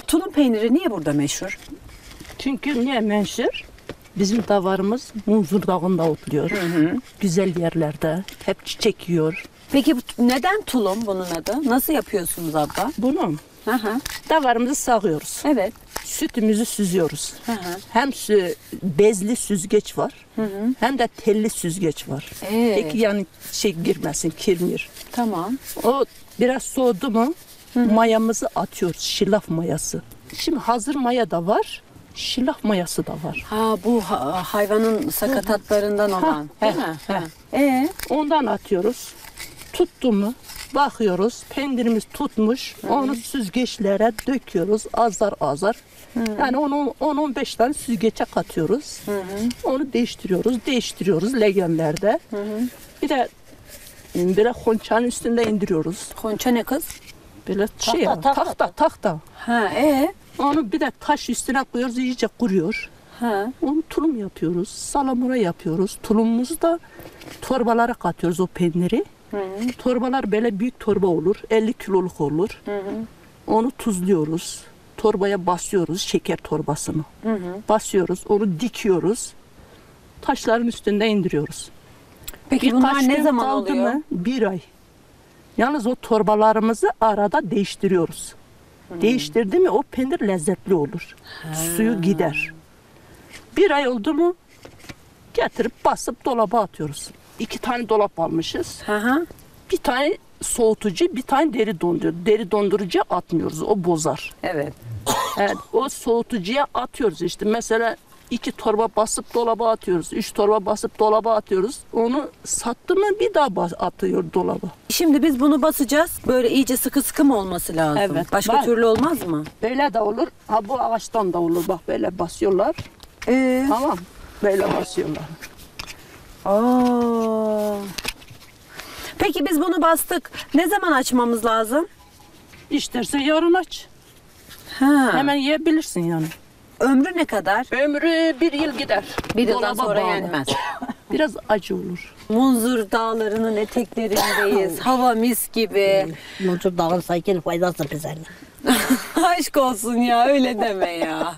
Tulum peyniri niye burada meşhur? Çünkü niye meşhur? Bizim davarımız Muzur Dağı'nda oturuyor. Hı. Güzel yerlerde. Hep çiçek yiyor. Peki neden tulum bunun adı? Nasıl yapıyorsunuz abla? Bunu davarımızı sağıyoruz. Evet. Sütümüzü süzüyoruz. Hı. Hem bezli süzgeç var, hı, hem de telli süzgeç var. Peki yani şey girmesin, kirmir. Tamam. O biraz soğudu mu, hı, mayamızı atıyoruz, şilaf mayası. Şimdi hazır maya da var. Şilaf mayası da var. Ha, bu hayvanın sakatatlarından olan. Ondan atıyoruz. Tuttu mu bakıyoruz, peynirimiz tutmuş, onu süzgeçlere döküyoruz azar. Yani 10-15 tane süzgeçe katıyoruz. Onu değiştiriyoruz legenlerde. Bir de böyle honçanın üstünde indiriyoruz. Honça ne kız? Böyle şey, tahta. Onu bir de taş üstüne koyuyoruz, iyice kuruyor. Onu tulum yapıyoruz, salamura yapıyoruz. Tulumumuzu da torbalara katıyoruz o peyniri. Hı-hı. Torbalar böyle büyük torba olur, 50 kiloluk olur. Hı-hı. Onu tuzluyoruz, torbaya basıyoruz, şeker torbasını. Hı-hı. Basıyoruz, onu dikiyoruz, taşların üstünde indiriyoruz. Peki bir bunlar ne zaman oluyor? Bir ay. Yalnız o torbalarımızı arada değiştiriyoruz. Hı-hı. Değiştirdi mi o peynir lezzetli olur, suyu gider. Bir ay oldu mu getirip basıp dolaba atıyoruz. 2 tane dolap almışız. Aha. Bir tane soğutucu, bir tane deri dondurucu. Deri dondurucuya atmıyoruz, o bozar. Evet. O soğutucuya atıyoruz işte. Mesela 2 torba basıp dolaba atıyoruz, 3 torba basıp dolaba atıyoruz. Onu sattı mı bir daha atıyor dolaba. Şimdi biz bunu basacağız. Böyle iyice sıkı mı olması lazım? Evet. Başka türlü olmaz mı? Böyle de olur. Ha, bu ağaçtan da olur. Bak böyle basıyorlar. Tamam. Böyle basıyorlar. Peki biz bunu bastık. Ne zaman açmamız lazım? İsterse yarın aç. Hemen yiyebilirsin yani. Ömrü ne kadar? Ömrü 1 yıl gider. Bir yıldan sonra yenmez. Biraz acı olur. Munzur dağlarının eteklerindeyiz. Hava mis gibi. Munzur dağın sakin faydası bize. Aşk olsun ya, öyle deme ya.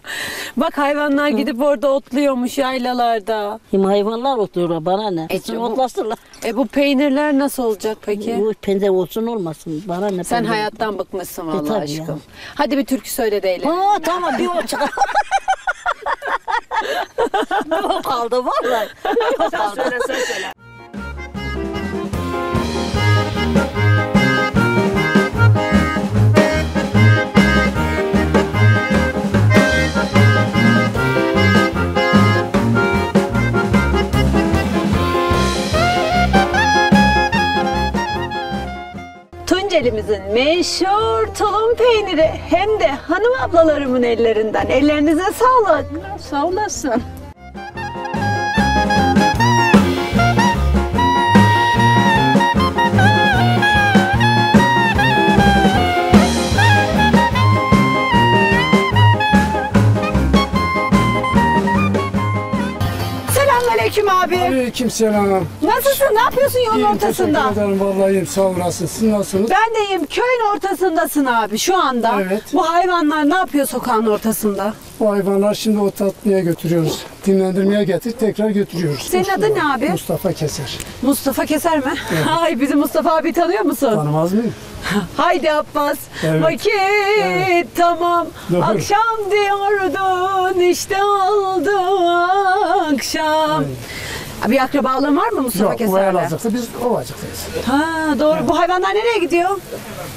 Bak hayvanlar gidip orada otluyormuş yaylalarda. Şimdi hayvanlar otluyorlar, bana ne? Otlasınlar. Bu peynirler nasıl olacak peki? Bu peynir olsun olmasın, bana ne? Sen hayattan bıkmışsın vallahi aşkım. Ya. Hadi bir türkü söyle de eyle. Tamam bir o çıkar. Yok kaldı vallahi. Yok kaldı. Söyle. Tuncelimizin meşhur tulum peyniri hem de hanım ablalarımın ellerinden. Ellerinize sağlık. Sağ olasın. Aleykümselam. Nasılsın? Ne yapıyorsun yolun ortasında? Teşekkür ederim. Vallahi iyiyim. Sağ olasın. Siz nasılsınız? Ben de iyiyim. Köyün ortasındasın abi şu anda. Evet. Bu hayvanlar ne yapıyor sokağın ortasında? Bu hayvanlar şimdi o tatlıya götürüyoruz. Dinlendirmeye getirip tekrar götürüyoruz. Senin adın ne abi? Mustafa Keser. Mustafa Keser mi? Evet. Ay, bizim Mustafa abi tanıyor musun? Tanımaz mıyım? Haydi Abbas, evet. Vakit evet. Tamam. Doğru. Akşam diyordun, işte oldu akşam. Evet. Bir akrabalığın var mı Mustafa Keser'le? Yok, bu Elazığ'da, biz Ovacık'tayız. Ha, doğru. Evet. Bu hayvanlar nereye gidiyor?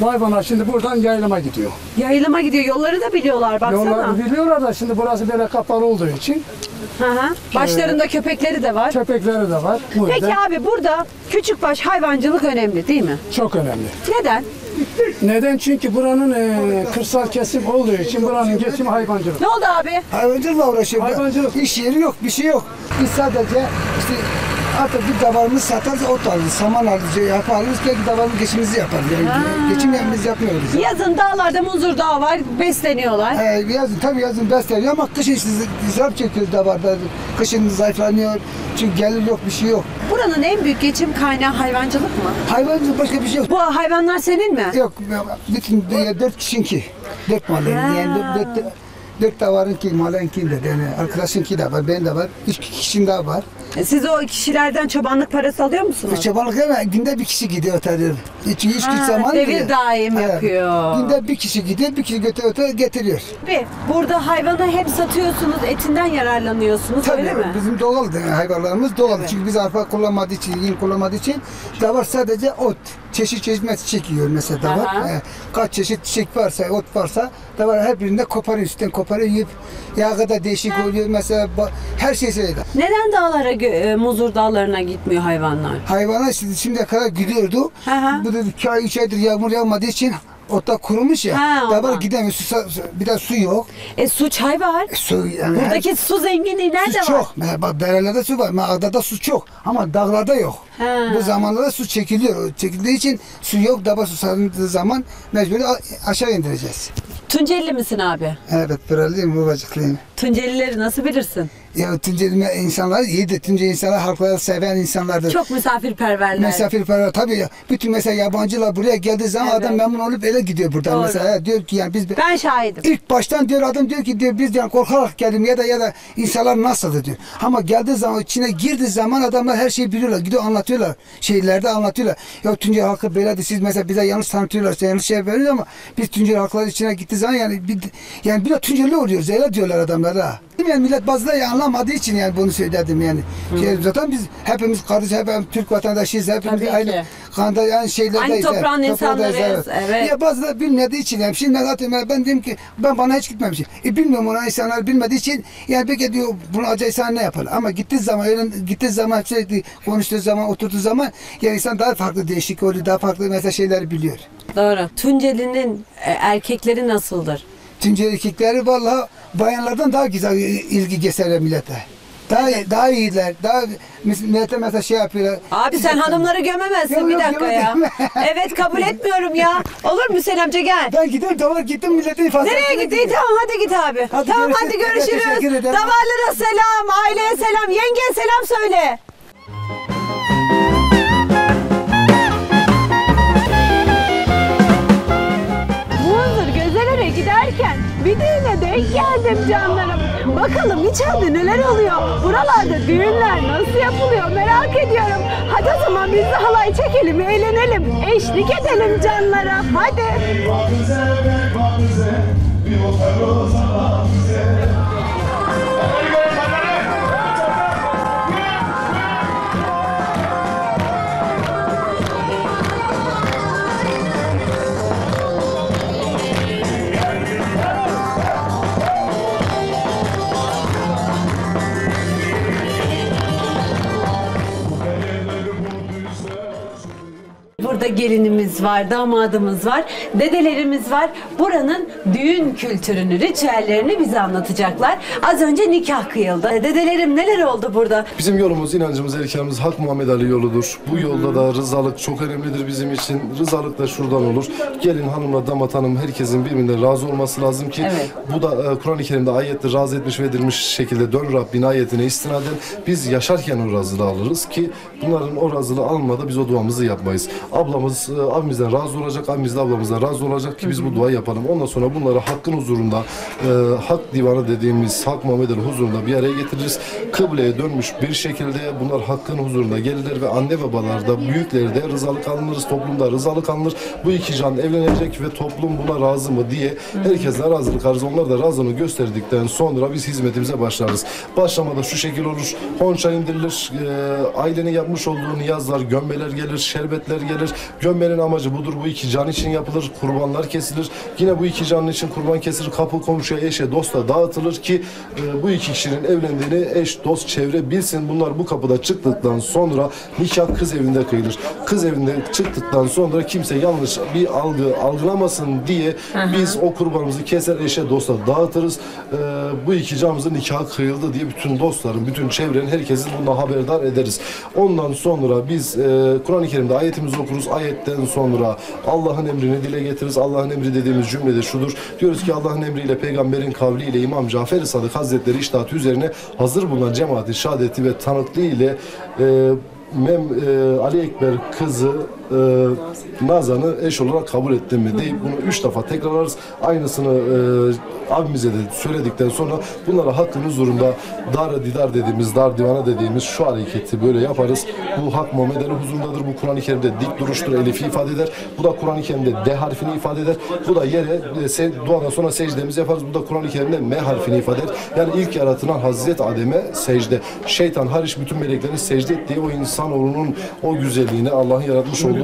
Bu hayvanlar şimdi buradan yaylama gidiyor. Yaylama gidiyor. Yolları da biliyorlar, baksana. Yolları biliyorlar da şimdi burası böyle kapalı olduğu için. Hı hı. Başlarında köpekleri de var. Köpekleri de var. Burada. Peki abi, burada küçükbaş hayvancılık önemli değil mi? Çok önemli. Neden? Neden? Çünkü buranın kırsal kesim olduğu için buranın geçimi hayvancılık. Ne oldu abi? Hayvancılıkla uğraşıyor. Hayvancılık. İş yeri yok, bir şey yok. Biz sadece işte artık bir davarımızı satarız, ot alırız, saman alırız, yapı alırız, belki davarımızı geçimimizi yaparız. Yani geçim yerimizi yapmıyoruz. Yani. Yazın dağlarda Muzur Dağı var, besleniyorlar. Yazın tabii yazın besleniyor ama kışın israf çekiyoruz davarda. Kışın zayıflanıyor çünkü gelir yok, bir şey yok. Buranın en büyük geçim kaynağı hayvancılık mı? Hayvancılık, başka bir şey yok. Bu hayvanlar senin mi? Yok, bütün 4 kişinki. 4 mahallenin yani 4 davarınki, mahalleninki de yani arkadaşınki de var, ben de var, 3 kişinin daha var. Siz o kişilerden çobanlık parası alıyor musunuz? Çobanlık hemen günde bir kişi gidiyor öterim. 2-3 gün zaman devir diye. Daim yapıyor. Günde bir kişi gidiyor, bir kişi getiriyor. Ve burada hayvanı hem satıyorsunuz, etinden yararlanıyorsunuz, tabii, öyle mi? Tabii, bizim doğal hayvanlarımız doğal. Evet. Çünkü biz arpa kullanmadığı için, yün kullanmadığı için davar sadece ot. Çeşit çiçek yiyor mesela davar. Kaç çeşit çiçek varsa, ot varsa davar her birinde koparıyor, üstten koparıyor, yiyip yağı da değişik oluyor mesela, her şey söyledi. Neden dağlara Muzur Dağları'na gitmiyor hayvanlar? Hayvanlar şimdiye kadar gidiyordu. Bu da 2-3 aydır yağmur yağmadığı için otta kurumuş ya. Davar gidemiyor. Bir de su yok. Su, çay var. Yani buradaki su zenginliği nerede var? Su çok. Bak derelerde su var. Mağdada su çok. Ama dağlarda yok. Bu zamanlarda su çekiliyor. Çekildiği için su yok. Davar su sarıldığı zaman mecbur aşağı indireceğiz. Tunceli misin abi? Evet, buralıyım, Ovacıklıyım. Tuncelileri nasıl bilirsin? Ya Tunceli insanlar iyidir. Tunceli insanlar halkları seven insanlardır. Çok misafirperverler. Misafirperver tabii ya. Bütün mesela yabancılar buraya geldiği zaman adam memnun olup ele gidiyor buradan. Doğru. Mesela diyor ki yani biz... Ben şahidim. İlk baştan diyor adam diyor ki diyor biz yani korkarak geldim ya da insanlar nasıldı diyor. Ama geldiği zaman içine girdiği zaman adamlar her şeyi biliyorlar. Gidiyor anlatıyorlar. Şehirlerde anlatıyorlar. Ya Tunceli halkı böyledi, siz mesela bize yanlış tanıtıyorlar, yanlış şey veriyor ama biz Tunceli halkları içine gittiği zaman yani bir de Tunceli oluyoruz. Öyle diyorlar adamlara. Yani millet bazıları ya anlamadığı için yani bunu söyledim yani. Zaten biz hepimiz kardeş, hepimiz Türk vatandaşıyız, hepimiz aynı kanda yani şeylerdeyiz. Aynı toprağın insanlarıyız. Evet. Ya bazıları bilmediği için yani şimdi zaten ben dedim ki ben bana hiç gitmemişim. Bilmiyorum, ona insanlar bilmediği için yani peki diyor bunu acayip insan ne yapar? Ama gittiği zaman öyle gittiği zaman sürekli konuştuğu zaman oturduğu zaman yani insan daha farklı değişik oluyor, daha farklı mesela şeyler biliyor. Doğru. Tunceli'nin erkekleri nasıldır? Tunceli erkekleri vallahi bayanlardan daha güzel ilgi gösteriyor millete. Daha iyiler. Daha millete mesela şey yapıyorlar. Abi sen hanımları gömemezsin, yok, bir dakika ya. Evet, kabul etmiyorum ya. Olur mu Hüseyin amca, gel. Ben giderim, davar gittim millete ifade. Nereye gideyim? Tamam hadi git abi. Tamam hadi görüşürüz. Davarlara selam, aileye selam, yengeye selam söyle. Giderken videoyla denk geldim canlarım. Bakalım içeride neler oluyor? Buralarda düğünler nasıl yapılıyor merak ediyorum. Hadi o zaman biz de halay çekelim, eğlenelim, eşlik edelim canlara. Hadi. Burada gelinimiz var, damadımız var, dedelerimiz var. Buranın düğün kültürünü, ritüellerini bize anlatacaklar. Az önce nikah kıyıldı. Dedelerim, neler oldu burada? Bizim yolumuz, inancımız, erkanımız Hak Muhammed Ali yoludur. Bu yolda da rızalık çok önemlidir bizim için. Rızalık da şuradan olur. Gelin hanımla damat hanım herkesin birbirinden razı olması lazım ki bu da Kur'an-ı Kerim'de ayette razı etmiş ve edilmiş şekilde dön Rabbin ayetine istinaden biz yaşarken o razılığı alırız ki bunların o razılığı almada biz o duamızı yapmayız. Ablamız abimizden razı olacak, abimiz de ablamızdan razı olacak ki biz bu duayı yapalım. Ondan sonra bunları Hakk'ın huzurunda, Hak Divanı dediğimiz Hak Muhammed Ali huzurunda bir araya getiririz. Kıbleye dönmüş bir şekilde bunlar Hakk'ın huzuruna gelirler ve anne babalarda, büyüklerde rızalık alınırız, toplumda rızalık alınır. Bu iki can evlenecek ve toplum buna razı mı diye herkesle razılık arz. Onlar da razını gösterdikten sonra biz hizmetimize başlarız. Başlamada şu şekil olur, honça indirilir, ailenin yapmış olduğu niyazlar, gömmeler gelir, şerbetler gelir. Gömmenin amacı budur, bu iki can için yapılır, kurbanlar kesilir. Yine bu iki canın için kurban kesilir, kapı komşuya, eşe, dosta dağıtılır ki bu iki kişinin evlendiğini eş, dost, çevre bilsin. Bunlar bu kapıda çıktıktan sonra nikah kız evinde kıyılır. Kız evinde çıktıktan sonra kimse yanlış bir algı algılamasın diye biz o kurbanımızı keser, eşe, dosta dağıtırız. Bu iki canımızın nikahı kıyıldı diye bütün dostların, bütün çevrenin, herkesin bundan haberdar ederiz. Ondan sonra biz Kur'an-ı Kerim'de ayetimizi okuruz. Ayetten sonra Allah'ın emrini dile getiririz. Allah'ın emri dediğimiz cümlede şudur. Diyoruz ki Allah'ın emriyle, peygamberin kavliyle, İmam Cafer-i Sadık Hazretleri iştahatı üzerine hazır bulunan cemaati, şahadeti ve tanıklığı ile Ali Ekber kızı Nazan'ı eş olarak kabul ettim mi deyip bunu 3 defa tekrarlarız. Aynısını abimize de söyledikten sonra bunları Hakk'ın huzurunda Dar Didar dediğimiz, Dar Divan'a dediğimiz şu hareketi böyle yaparız. Bu Hak Muhammed Ali huzurundadır. Bu Kur'an-ı Kerim'de dik duruştur, elifi ifade eder. Bu da Kur'an-ı Kerim'de D harfini ifade eder. Bu da yere duadan sonra secdemizi yaparız. Bu da Kur'an-ı Kerim'de M harfini ifade eder. Yani ilk yaratılan Hazreti Adem'e secde. Şeytan hariç bütün meleklerin secde ettiği o insanoğlunun o güzelliğine, Allah'ın yaratmış olduğu,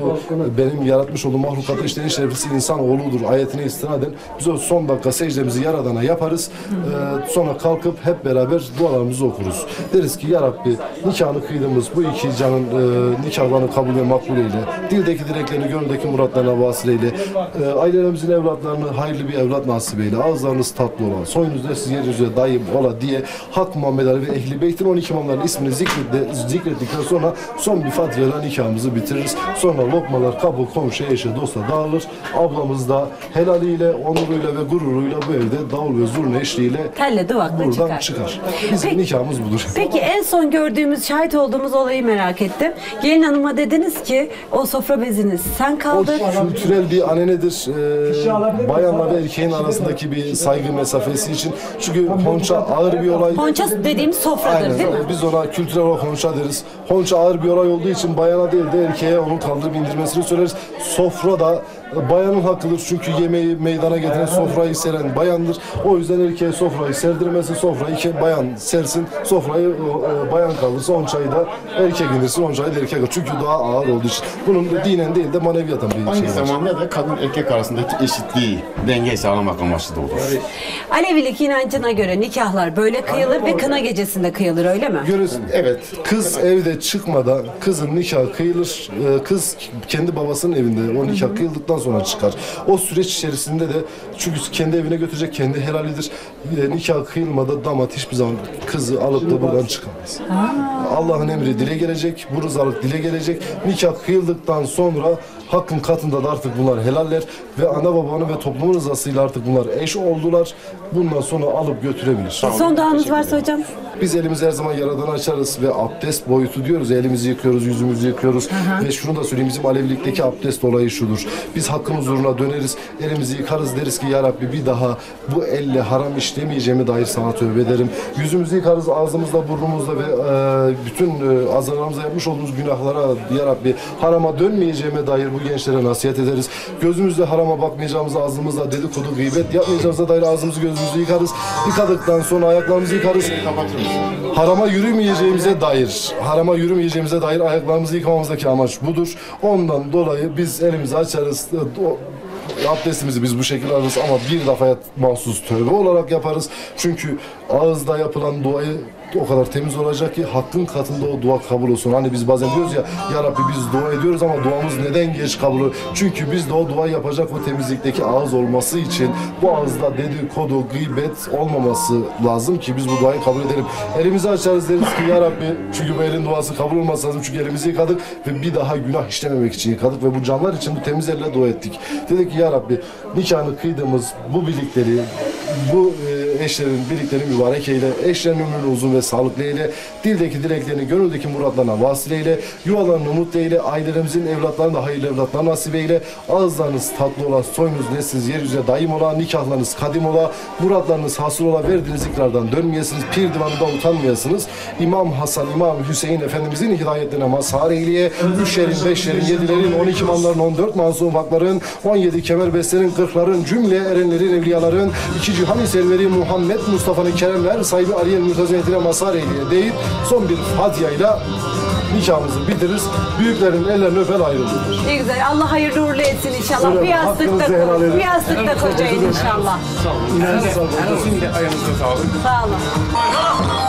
benim yaratmış olduğum mahlukatı işte en şereflisi insanoğludur ayetine istinaden biz o son dakika secdemizi Yaradan'a yaparız. Sonra kalkıp hep beraber dualarımızı okuruz. Deriz ki Ya Rabbi, nikahını kıydığımız bu iki canın nikahlarını kabul ve makbul eyle. Dildeki dileklerini, gönüldeki muratlarına vasıl eyle. Ailelerimizin evlatlarını hayırlı bir evlat nasip eyle. Ağızlarınız tatlı olan, soyunuzda siz yeryüzüne daim ola diye Hak Muhammed Ali ve Ehl-i Beyt'in 12 imamların ismini zikrettikten sonra son bir fatiha nikahımızı bitiririz. Sonra lokmalar kapı, komşu, eşe, dosta dağılır. Ablamız da helaliyle, onuruyla ve gururuyla bu evde davul ve zurna eşliğiyle buradan çıkar. Bizim nikahımız budur. Peki en son gördüğümüz, şahit olduğumuz olayı merak ettim. Gelin hanıma dediniz ki o sofra beziniz sen kaldır. O kültürel bir anenedir. Bayanla ve erkeğin arasındaki bir saygı mesafesi için. Çünkü honça ağır bir olay. Honça dediğim sofradır değil mi? Biz ona kültürel olarak honça deriz. Honça ağır bir olay olduğu için bayana değil de erkeğe onu kaldırıp indirmesini söyleriz. Sofra da bayanın hakkıdır çünkü yemeği meydana getiren, sofrayı seren bayandır. O yüzden erkeğe sofrayı serdirmesin, sofrayı bayan sersin, sofrayı bayan kaldırsa honçayı da erkek indirsin, honçayı da erkek alır. Çünkü daha ağır olduğu için. Bunun da dinen değil de maneviyatın bir şey var. Aynı zamanda da kadın erkek arasındaki eşitliği, dengeyi sağlamak amaçlı da olur. Evet. Alevilik inancına göre nikahlar böyle kıyılır ve kına gecesinde kıyılır, öyle mi? Görüyorsun, evet. Kız evde çıkmadan kızın nikahı kıyılır. Kız kendi babasının evinde o nikah kıyıldıktan sonra çıkar. O süreç içerisinde de çünkü kendi evine götürecek, kendi helalidir. Nikah kıyılmadan damat hiçbir zaman kızı alıp da buradan çıkamaz. Allah'ın emri dile gelecek, bu rızalık dile gelecek. Nikah kıyıldıktan sonra Hakk'ın katında da artık bunlar helaller ve ana babanın ve toplumun rızasıyla artık bunlar eş oldular. Bundan sonra alıp götürebilir. Son duanız varsa hocam? Biz elimizi her zaman Yaradan'a açarız ve abdest boyutu diyoruz. Elimizi yıkıyoruz, yüzümüzü yıkıyoruz. Ve şunu da söyleyeyim, bizim Alevilikteki abdest olayı şudur. Biz Hakk'ın huzuruna döneriz, elimizi yıkarız, deriz ki Ya Rabbi, bir daha bu elle haram işlemeyeceğime dair sana tövbe ederim. Yüzümüzü yıkarız, ağzımızla, burnumuzla ve bütün azalarımıza yapmış olduğumuz günahlara Ya Rabbi, harama dönmeyeceğime dair bu gençlere nasihat ederiz. Gözümüzle harama bakmayacağımıza, ağzımızla dedikodu, gıybet yapmayacağımıza dair ağzımızı, gözümüzü yıkarız. Yıkadıktan sonra ayaklarımızı yıkarız. Harama yürümeyeceğimize dair ayaklarımızı yıkamamızdaki amaç budur. Ondan dolayı biz elimizi açarız. abdestimizi biz bu şekilde alırız ama bir defaya mahsus tövbe olarak yaparız. Çünkü ağızda yapılan duayı o kadar temiz olacak ki Hakk'ın katında o dua kabul olsun. Hani biz bazen diyoruz ya, ya Rabbi biz dua ediyoruz ama duamız neden geç kabul olur? Çünkü biz de o dua yapacak o temizlikteki ağız olması için bu ağızda dedikodu, gıybet olmaması lazım ki biz bu duayı kabul edelim. Elimizi açarız, deriz ki ya Rabbi, çünkü bu elin duası kabul olması lazım. Çünkü elimizi yıkadık ve bir daha günah işlememek için yıkadık ve bu canlar için bu temiz elle dua ettik. Dedik ki ya Rabbi, nikahını kıydığımız bu birlikleri, bu eşlerin birlikleri mübarek eyle, eşlerin ömrünü uzun ve sağlıklı eyle, dildeki dileklerini gönüldeki muratlarına vasıl eyle, yuvalarını mutlu eyle, ailelerimizin evlatlarını da hayırlı evlatlar nasip eyle, ağızlarınız tatlı ola, soyunuz nesliniz yeryüzüne daim ola, nikahlarınız kadim ola, muratlarınız hasıl ola, verdiğiniz ikrardan dönmeyesiniz, pir divanında utanmayasınız, İmam Hasan, İmam Hüseyin Efendimizin hidayetlerine mazhar eyleye, 3'lerin, 5'lerin, 7'lerin, 12 imamların, 14 masum vakların, 17 kemerbestlerin, 40'ların, cümle erenlerin, evliyaların, 2 cihan-ı serveri Muhammed Mustafa'nın keremler sahibi Aliye'nin mürteziyetine mazhar eyleye deyip son bir Fatiha'yla nikahımızı bitiririz. Büyüklerin ellerini öper ayrılırız. Ne güzel. Allah hayırlı uğurlu etsin inşallah. Öyle, bir yastıkta koyun. Bir yastıkta kocayın inşallah. Sağ olun. Ayağınıza sağlık. Sağ olun.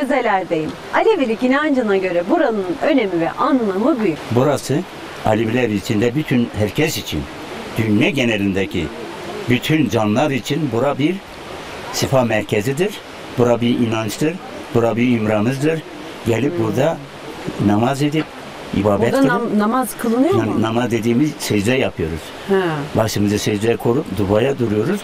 Gözeler'deyim. Alevilik inancına göre buranın önemi ve anlamı büyük. Burası Aleviler içinde bütün herkes için, dünya genelindeki bütün canlar için bura bir şifa merkezidir. Bura bir inançtır, bura bir imranızdır. Gelip burada namaz edip ibadet kılın. Burada namaz kılınıyor mu? Namaz dediğimiz secde yapıyoruz. Başımızı secdeye koyup duaya duruyoruz.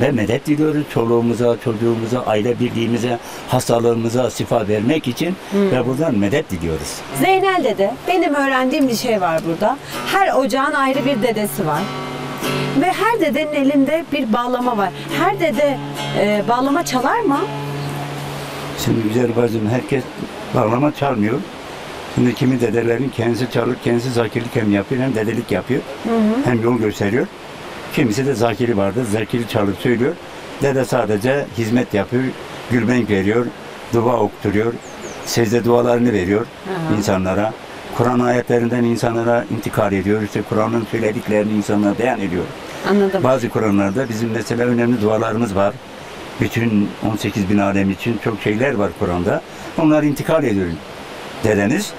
Ve medet diliyoruz çoluğumuza, çocuğumuza, aile birliğimize, hastalığımıza şifa vermek için ve buradan medet diliyoruz. Zeynel'de de benim öğrendiğim bir şey var burada. Her ocağın ayrı bir dedesi var. Ve her dedenin elinde bir bağlama var. Her dede bağlama çalar mı? Şimdi güzel bacım, herkes bağlama çalmıyor. Şimdi kimi dedelerin kendisi çalıp, kendisi zakirlik hem yapıyor, hem dedelik yapıyor. Hem yol gösteriyor. Kimisi de zakiri vardı. Zakiri çalıp söylüyor. Dede sadece hizmet yapıyor. Gülbenk veriyor. Dua okuturuyor. Secde dualarını veriyor insanlara. Kur'an ayetlerinden insanlara intikal ediyor. İşte Kur'an'ın söylediklerini insanlara beyan ediyor. Anladım. Bazı Kur'anlarda bizim mesela önemli dualarımız var. Bütün 18 bin alem için çok şeyler var Kur'an'da. Onlar intikal ediyor dedeniz.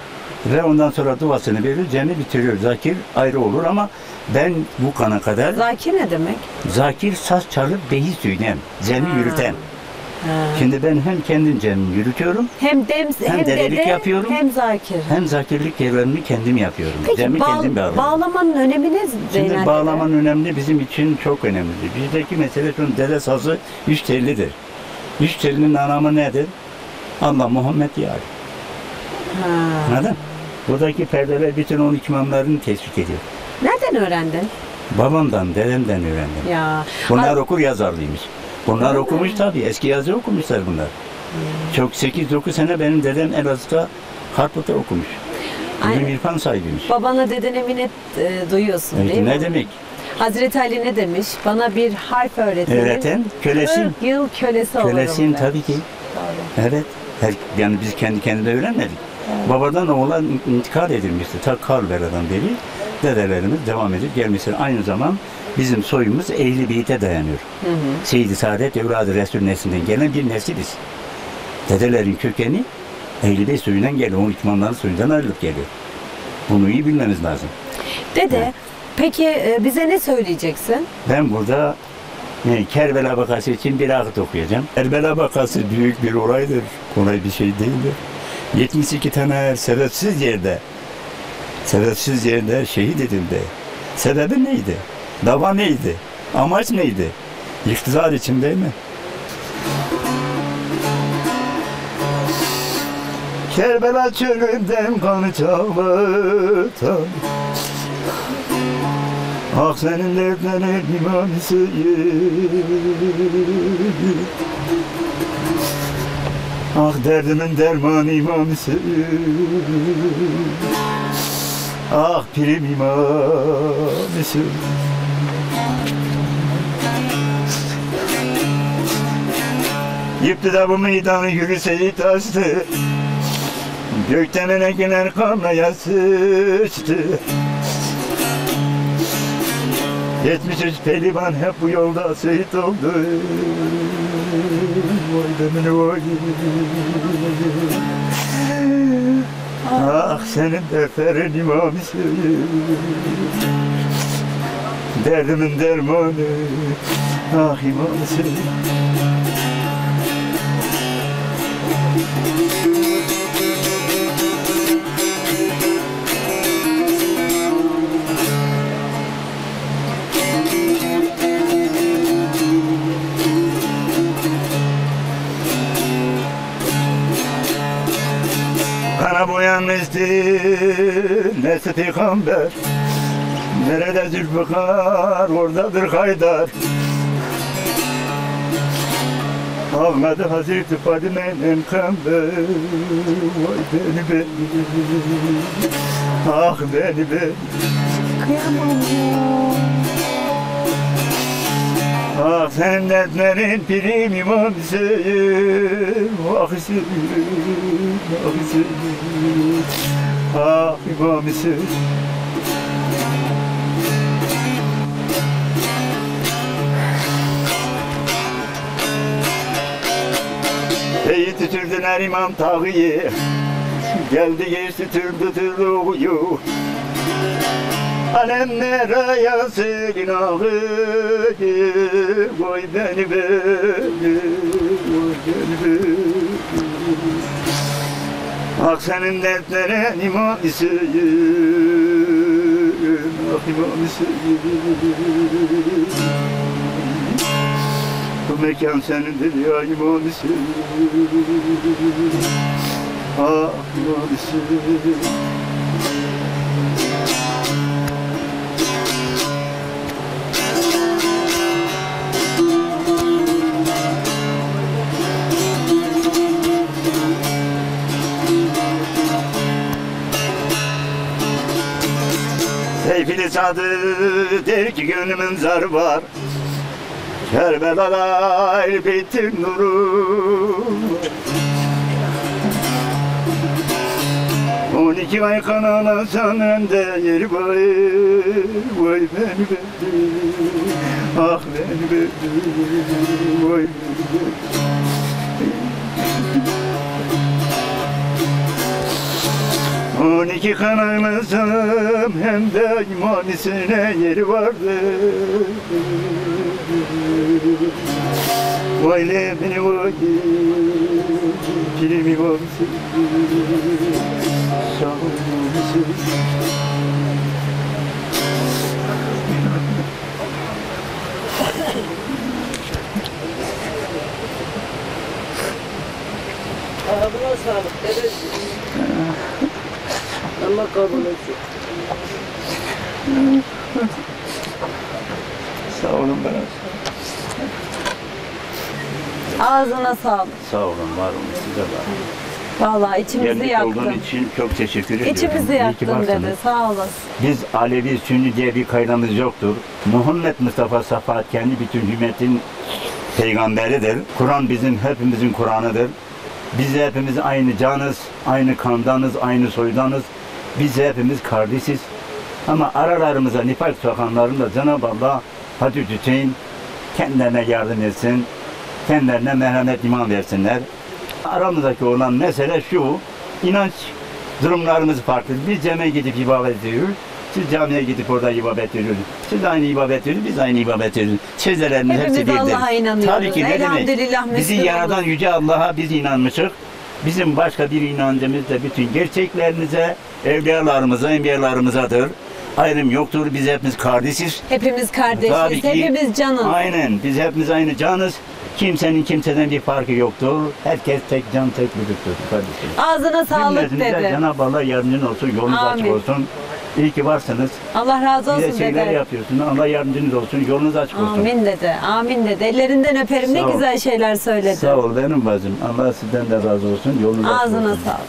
Ve ondan sonra duasını veriyor, cemi bitiriyor. Zakir ayrı olur ama ben bu kana kadar... Zakir ne demek? Zakir saz çalıp beyi söyleyen, cemi yürüten. Ha. Şimdi ben hem kendim cemimi yürütüyorum, hem dedelik yapıyorum, hem zakirlik yerlerini kendim yapıyorum. Peki cemi kendim bağlamanın önemi ne? Şimdi bağlamanın önemli bizim için çok önemlidir. Bizdeki mesele şu, dede sazı 3 tellidir. 3 tellinin anlamı nedir? Allah Muhammed yâri. Anladın? Buradaki perdeler bütün 12 imamlarını teşvik ediyor. Nereden öğrendin? Babamdan, dedemden öğrendim. Ya. Bunlar okur yazarlıymış. Bunlar okumuş tabii. Eski yazı okumuşlar bunlar. Çok 8-9 sene benim dedem Elazığ'da Harput'ta okumuş. Bizim irfan sahibiymiş. Babana dedene minnet duyuyorsun değil mi? Ne demek? Hazreti Ali ne demiş? Bana bir harf öğretin. Öğreten kölesin. 40 yıl kölesi olurum. Kölesin tabii ki. Doğru. Evet. Yani biz kendi kendine öğrenmedik. Evet. Babadan oğula intikal edilmişti. Ta Karbeler'den beri dedelerimiz devam edip gelmiştir. Aynı zaman bizim soyumuz Ehl-i Beyt'e dayanıyor. Seyyid-i Saadet, Evlad-ı Resul neslinden gelen bir nesiliz. Dedelerin kökeni Ehl-i Beyt soyundan geliyor. Onun imamların soyundan ayrılıp geliyor. Bunu iyi bilmemiz lazım. Dede, evet. Peki bize ne söyleyeceksin? Ben burada Kerbela vakası için bir ahit okuyacağım. Kerbela vakası büyük bir olaydır. Kolay bir şey değildir. 72 tane sebepsiz yerde şehit edildi. Sebebi neydi? Dava neydi? Amaç neydi? İktidar için değil mi? Kerbela çölünden kanı çalmatan Hak senin dertlerin İmam Hüseyin. Ah derdimin dermanı İmam Hüseyin. Ah pirim İmam Hüseyin. Yıptı da bu meydanı yürüseydi taştı. Gökten ene güler karnına yasıştı. 73 pelivan hep bu yolda şehit oldu. Vay demine vay. Ah senin dertlerin İmam Hüseyin. Derdimin dermanı. Ah İmam Hüseyin. Kana boyanmıştır Hazreti Peygamber. Nerede Zülfikar oradadır Haydar. Ağladı Hazreti Fadime'nin kamber. Vay beni ah beni. Kıyamam ya. Ah senin dertlerin pirim İmam Hüseyin. Ah Hüseyin. Ah Hüseyin. Ah İmam Hüseyin. Beyi tütürdüler İmam Tağı'yı. Geldi geçti türlü uyu. Alemlere yazı günahı. Vay beni beni. Vay beni beni. Ak senin dertlere İmam Hüseyin. Ak İmam Hüseyin. Bu mekan senindir ya İmam Hüseyin. Ah İmam Hüseyin. Seyfini sadır der ki gönlümün zar var. Kerbela'da el beytin nuru. 12 ay kanala sen önde yeri var. Vay beni beni, ah beni beni, vay beni. 12 kanala sen hem de imanisine yeri vardı. Vay le beni vay, filmi vay. Ağabına sağlık, evet. Allah kabul etsin. Sağ olun bana. Ağzına sağlık. Sağ olun, var olun, size var olun. Vallahi içimizi yaktın. Gelmiş için çok teşekkür ediyorum. İçimizi yaktın dedi, sağ olasın. Biz Alevi, Sünni diye bir kaynağımız yoktur. Muhammed Mustafa Safa kendi bütün ümmetin peygamberidir. Kur'an bizim hepimizin Kur'an'ıdır. Biz hepimiz aynı canız, aynı kandanız, aynı soydanız. Biz hepimiz kardeşiz. Ama aralarımıza nifak sokanların da Cenab-ı Allah Hazreti Hüseyin kendilerine yardım etsin, kendilerine merhamet iman versinler. Aramızdaki olan mesele şu, inanç durumlarımız farklı. Biz camiye gidip ibadet ediyoruz, siz camiye gidip orada ibadet ediyoruz. Siz aynı ibadet ediyoruz, biz aynı ibadet ediyoruz. Sözlerimiz hepsi birdir. Hepimiz Allah'a inanıyoruz. Tabii ki, ne demek? Bizi yaradan Yüce Allah'a biz inanmışız. Bizim başka bir inancımız da bütün gerçeklerimize, evliyalarımıza, enbiyalarımızadır. Ayrım yoktur, biz hepimiz kardeşiz. Hepimiz kardeşiz, tabii ki, hepimiz canız. Aynen, biz hepimiz aynı canız. Kimsenin kimseden bir farkı yoktur. Herkes tek can, tek vücuttur kardeşim. Ağzına sağlık dedi. Cenab-ı Allah yardımcın olsun, yolunuz amin, açık olsun. İyi ki varsınız. Allah razı olsun dedi. Bize şeyler yapıyorsunuz. Allah yardımcınız olsun, yolunuz açık olsun. Amin dedi, amin dedi. Ellerinden öperim, ne güzel şeyler söyledi. Sağ ol benim bacım. Allah sizden de razı olsun, yolunuz açık olsun. Ağzına sağlık.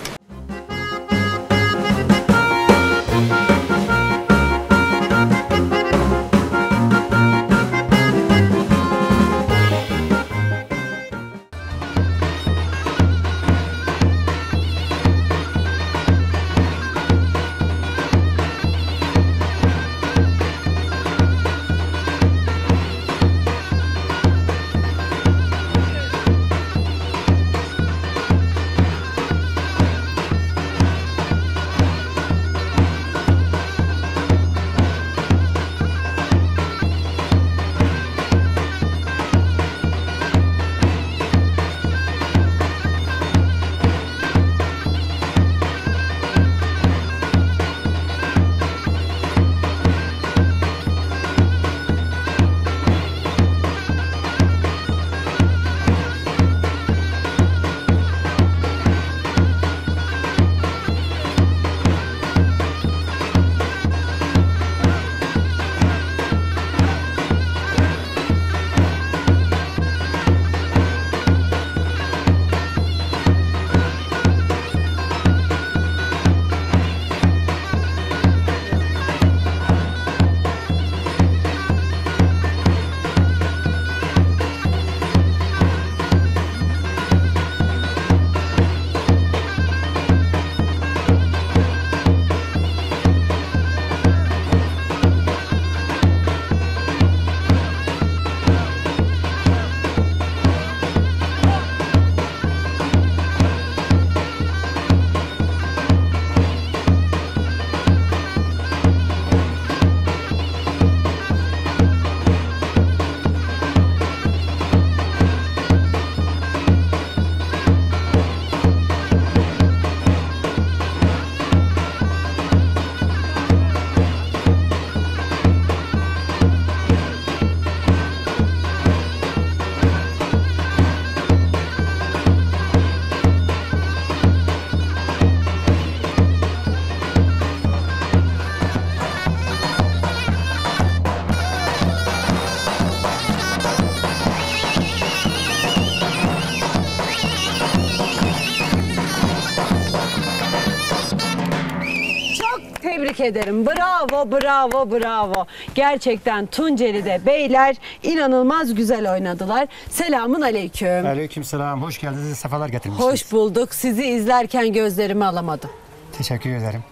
ederim. Bravo, bravo, bravo. Gerçekten Tunceli'de beyler inanılmaz güzel oynadılar. Selamun aleyküm. Aleyküm selam. Hoş geldiniz. Sefalar getirmişsiniz. Hoş bulduk. Sizi izlerken gözlerimi alamadım. Teşekkür ederim.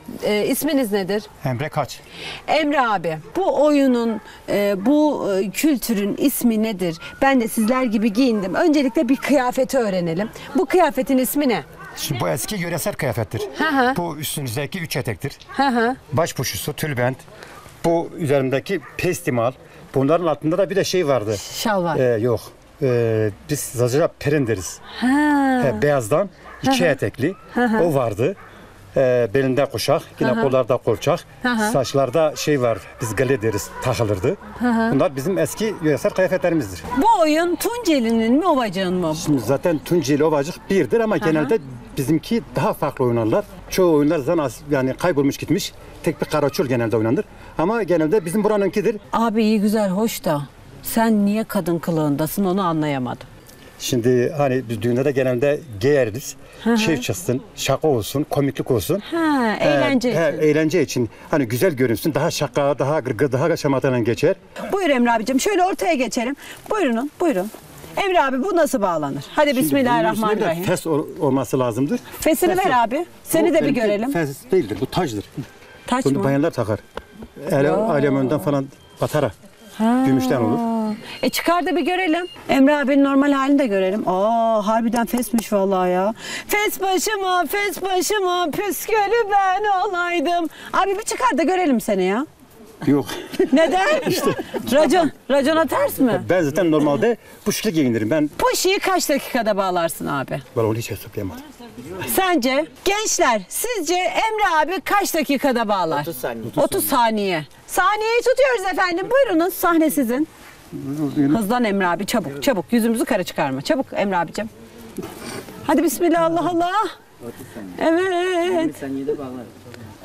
İsminiz nedir? Emre Koç. Emre abi, bu oyunun, bu kültürün ismi nedir? Ben de sizler gibi giyindim. Öncelikle bir kıyafeti öğrenelim. Bu kıyafetin ismi ne? Şimdi bu eski yöresel kıyafettir. Aha. Bu üstünüzdeki üç etektir. Aha. Başpuçusu, tülbent. Bu üzerimdeki pestimal. Bunların altında da bir de şey vardı. Şal var. Yok. Biz zacıra perin deriz. Ha. Beyazdan iki aha etekli. Aha. O vardı. Belinde kuşak, yine aha kollarda kolçak, aha saçlarda şey var, biz gale deriz, takılırdı. Aha. Bunlar bizim eski yöresel kıyafetlerimizdir. Bu oyun Tunceli'nin mi, Ovacık'ın mı? Şimdi zaten Tunceli, Ovacık birdir ama aha genelde bizimki daha farklı oynarlar. Çoğu oyunlar zaten yani kaybolmuş gitmiş, tek bir karaçul genelde oynanır. Ama genelde bizim buranınkidir. Abi iyi güzel, hoş da sen niye kadın kılığındasın onu anlayamadım. Şimdi hani biz düğünde de genelde giyeriz, şey çıksın, şaka olsun, komiklik olsun. Ha, eğlence için. Eğlence için. Hani güzel görünsün, daha şaka, daha gırgır, daha şamatadan geçer. Buyur Emre abicim, şöyle ortaya geçelim. Buyurun, buyurun. Emre abi bu nasıl bağlanır? Hadi şimdi bismillahirrahmanirrahim. Fes olması lazımdır. Fesini fes ver abi, seni bu de bir görelim. Fes değildir, bu tacdır. Taç bunu mı? Bayanlar takar. Alem önden falan batara, gümüşten olur. Çıkar da bir görelim. Emre abinin normal halini de görelim. Aa, harbiden fesmiş vallahi ya. Fes başıma, fes başıma, püskülü ben olaydım. Abi bir çıkar da görelim seni ya. Yok. Neden? İşte. Racon, racona ters mi? Ben zaten normalde puşlu giyinirim. Ben puşiyi kaç dakikada bağlarsın abi? Ben onu hiç hesaplayamadım. Sence? Gençler, sizce Emre abi kaç dakikada bağlar? 30 saniye. 30 saniye. Saniyeyi tutuyoruz efendim. Buyurunuz, sahne sizin. Hızlan Emre abi, çabuk çabuk, yüzümüzü kara çıkarma, çabuk Emre abicim. Hadi bismillah, Allah Allah. Evet.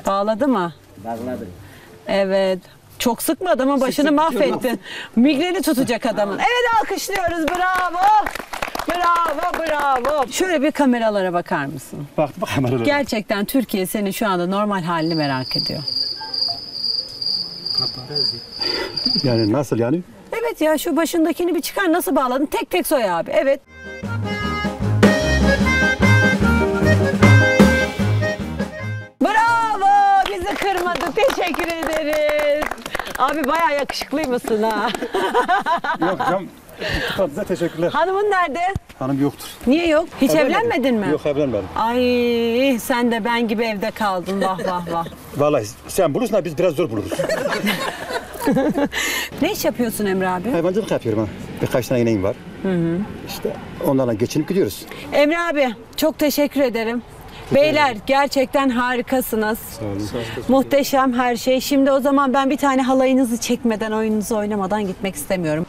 Bağladı mı? Bağladı. Evet. Çok sıkma, adamın başını mahvettin. Migreni tutacak adamın. Evet, alkışlıyoruz, bravo. Bravo, bravo. Şöyle bir kameralara bakar mısın? Bak bak kameralara. Gerçekten Türkiye senin şu anda normal halini merak ediyor. Yani nasıl yani? Evet ya, şu başındakini bir çıkar, nasıl bağladın? Tek tek soy abi, evet. Bravo, bizi kırmadı, teşekkür ederiz. Abi bayağı yakışıklıymışsın ha. Yok canım, size teşekkürler. Hanımın nerede? Hanım yoktur. Niye yok? Hiç evlenmedin mi? Yok, evlenmedim. Ay sen de ben gibi evde kaldın, vah vah vah. Vallahi sen bulursun da biz biraz zor buluruz. Ne iş yapıyorsun Emre abi? Hayvancılık yapıyorum. Birkaç tane ineğim var. Hı hı. İşte onlarla geçinip gidiyoruz. Emre abi çok teşekkür ederim. Beyler gerçekten harikasınız. Sağ olun. Muhteşem her şey. Şimdi o zaman ben bir tane halayınızı çekmeden, oyununuzu oynamadan gitmek istemiyorum.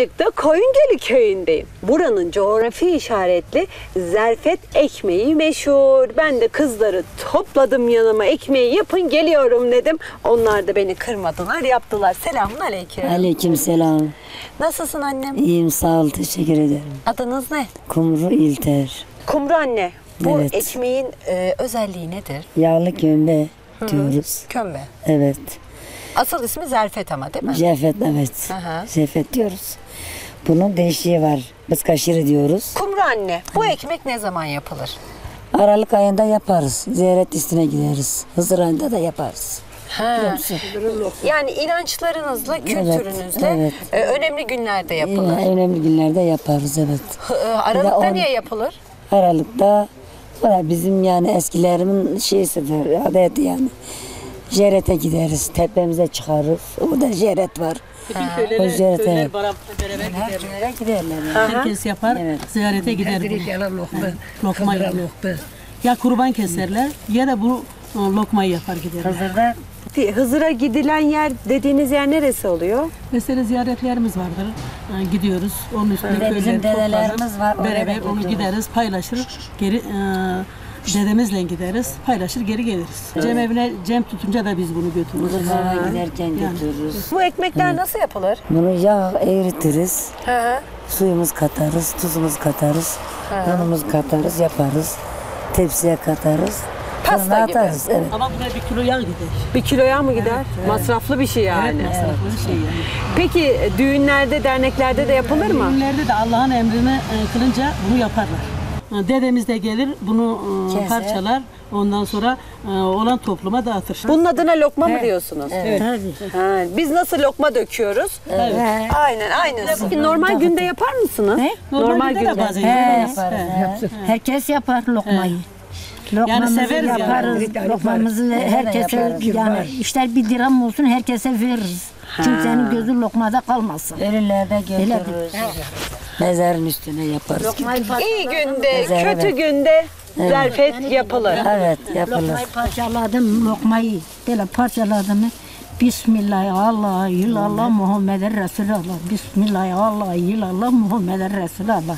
Ovacık'ta Koyungölü köyündeyim. Buranın coğrafi işaretli zerfet ekmeği meşhur. Ben de kızları topladım yanıma, ekmeği yapın geliyorum dedim. Onlar da beni kırmadılar, yaptılar. Selamünaleyküm. Aleykümselam. Nasılsın annem? İyiyim, sağ ol, teşekkür ederim. Adınız ne? Kumru İlter. Kumru anne, bu evet. Ekmeğin özelliği nedir? Yağlı kömbe diyoruz. Kömbe. Evet. Asıl ismi zerfet ama değil mi? Zerfet, evet. Aha. Zerfet diyoruz. Bunun değişiği var. Biz kaşırı diyoruz. Kumru anne, bu ekmek ne zaman yapılır? Aralık ayında yaparız. Ziyaret üstüne gideriz. Hızır ayında da yaparız. Ha. Yani inançlarınızla, kültürünüzle evet. Önemli günlerde yapılır. Önemli günlerde yaparız, evet. Aralıkta niye yapılır? Aralıkta bizim yani eskilerimin şeysidir, adeti yani. Ziyarete gideriz, tepemize çıkarız. O da ziyaret var. O ziyarete giderler. Herkes yapar, evet. Ziyarete gider. Lokma yer. Ya kurban keserler ya da bu lokmayı yapar giderler. Hazırda. Hızır'a gidilen yer dediğiniz yer neresi oluyor? Mesela ziyaretlerimiz vardır. Yani gidiyoruz. Onun üstüne köyler toplarız. Bizim dedelerimiz var. Beraber onu gideriz, paylaşır. Geri... dedemizle gideriz, paylaşır, geri geliriz. Evet. Cem evine Cem tutunca da biz bunu götürürüz. Varıva giderken götürürüz. Bu ekmekler nasıl yapılır? Bunu yağ eritiriz, suyumuz katarız, tuzumuz katarız, unumuz katarız, yaparız, tepsiye katarız. Pasta gibi. Atarız, evet. Ama buna 1 kilo yağ gider. 1 kilo yağ mı gider? Evet, evet. Masraflı bir şey yani. Evet, masraflı bir şey yani. Peki düğünlerde, derneklerde de yapılır mı? Düğünlerde de Allah'ın emrine kılınca bunu yaparlar. Dedemiz de gelir, bunu keser, parçalar, ondan sonra olan topluma dağıtır. Bunun adına lokma mı diyorsunuz? Evet. Evet. Ha, biz nasıl lokma döküyoruz? Evet. Evet. Aynen, aynen. Peki, normal günde yapar mısınız? Ne? Normal günde de bazen yaparız. Herkes yapar lokmayı. Lokmamızı yani yaparız, yani. Lokmamızı herkese yani ister 1 dirhem olsun herkese veririz. Ha. Kimsenin gözü lokmada kalmasın. Ölülerde götürürüz. Mezarın üstüne yaparız. İyi günde, kötü günde zerfet yapılır. Evet, yapılır. Lokmayı parçaladım, lokmayı böyle parçaladım. Bismillahirrahmanirrahim Muhammeden Resulallah. Bismillahirrahmanirrahim Muhammeden Resulallah.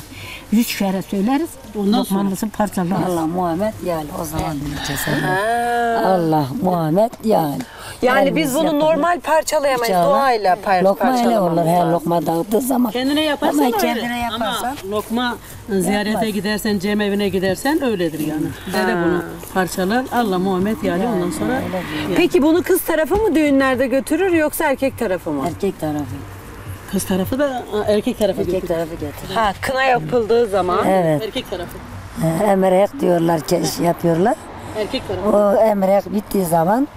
3 kere söyleriz. Lokmamızı parçalarız. Allah Muhammed yani o zaman keselim. Allah Muhammed yani. Yani biz bunu normal parçalayamayız. Doğayla parçalayamayız. Lokma olur. Her lokma dağıttığı zaman. Kendine yaparsan ama kendine yaparsan. Ama lokma ziyarete gidersen, Cem evine gidersen öyledir yani. Dede bunu parçalar. Allah Muhammed yani ondan sonra. Peki bunu kız tarafı mı düğünlerde götürür yoksa erkek tarafı mı? Erkek tarafı. Kız tarafı da erkek tarafı götürür. Ha, kına yapıldığı zaman erkek tarafı. Emrek diyorlar, yapıyorlar. Erkek tarafı. O emrek bittiği zaman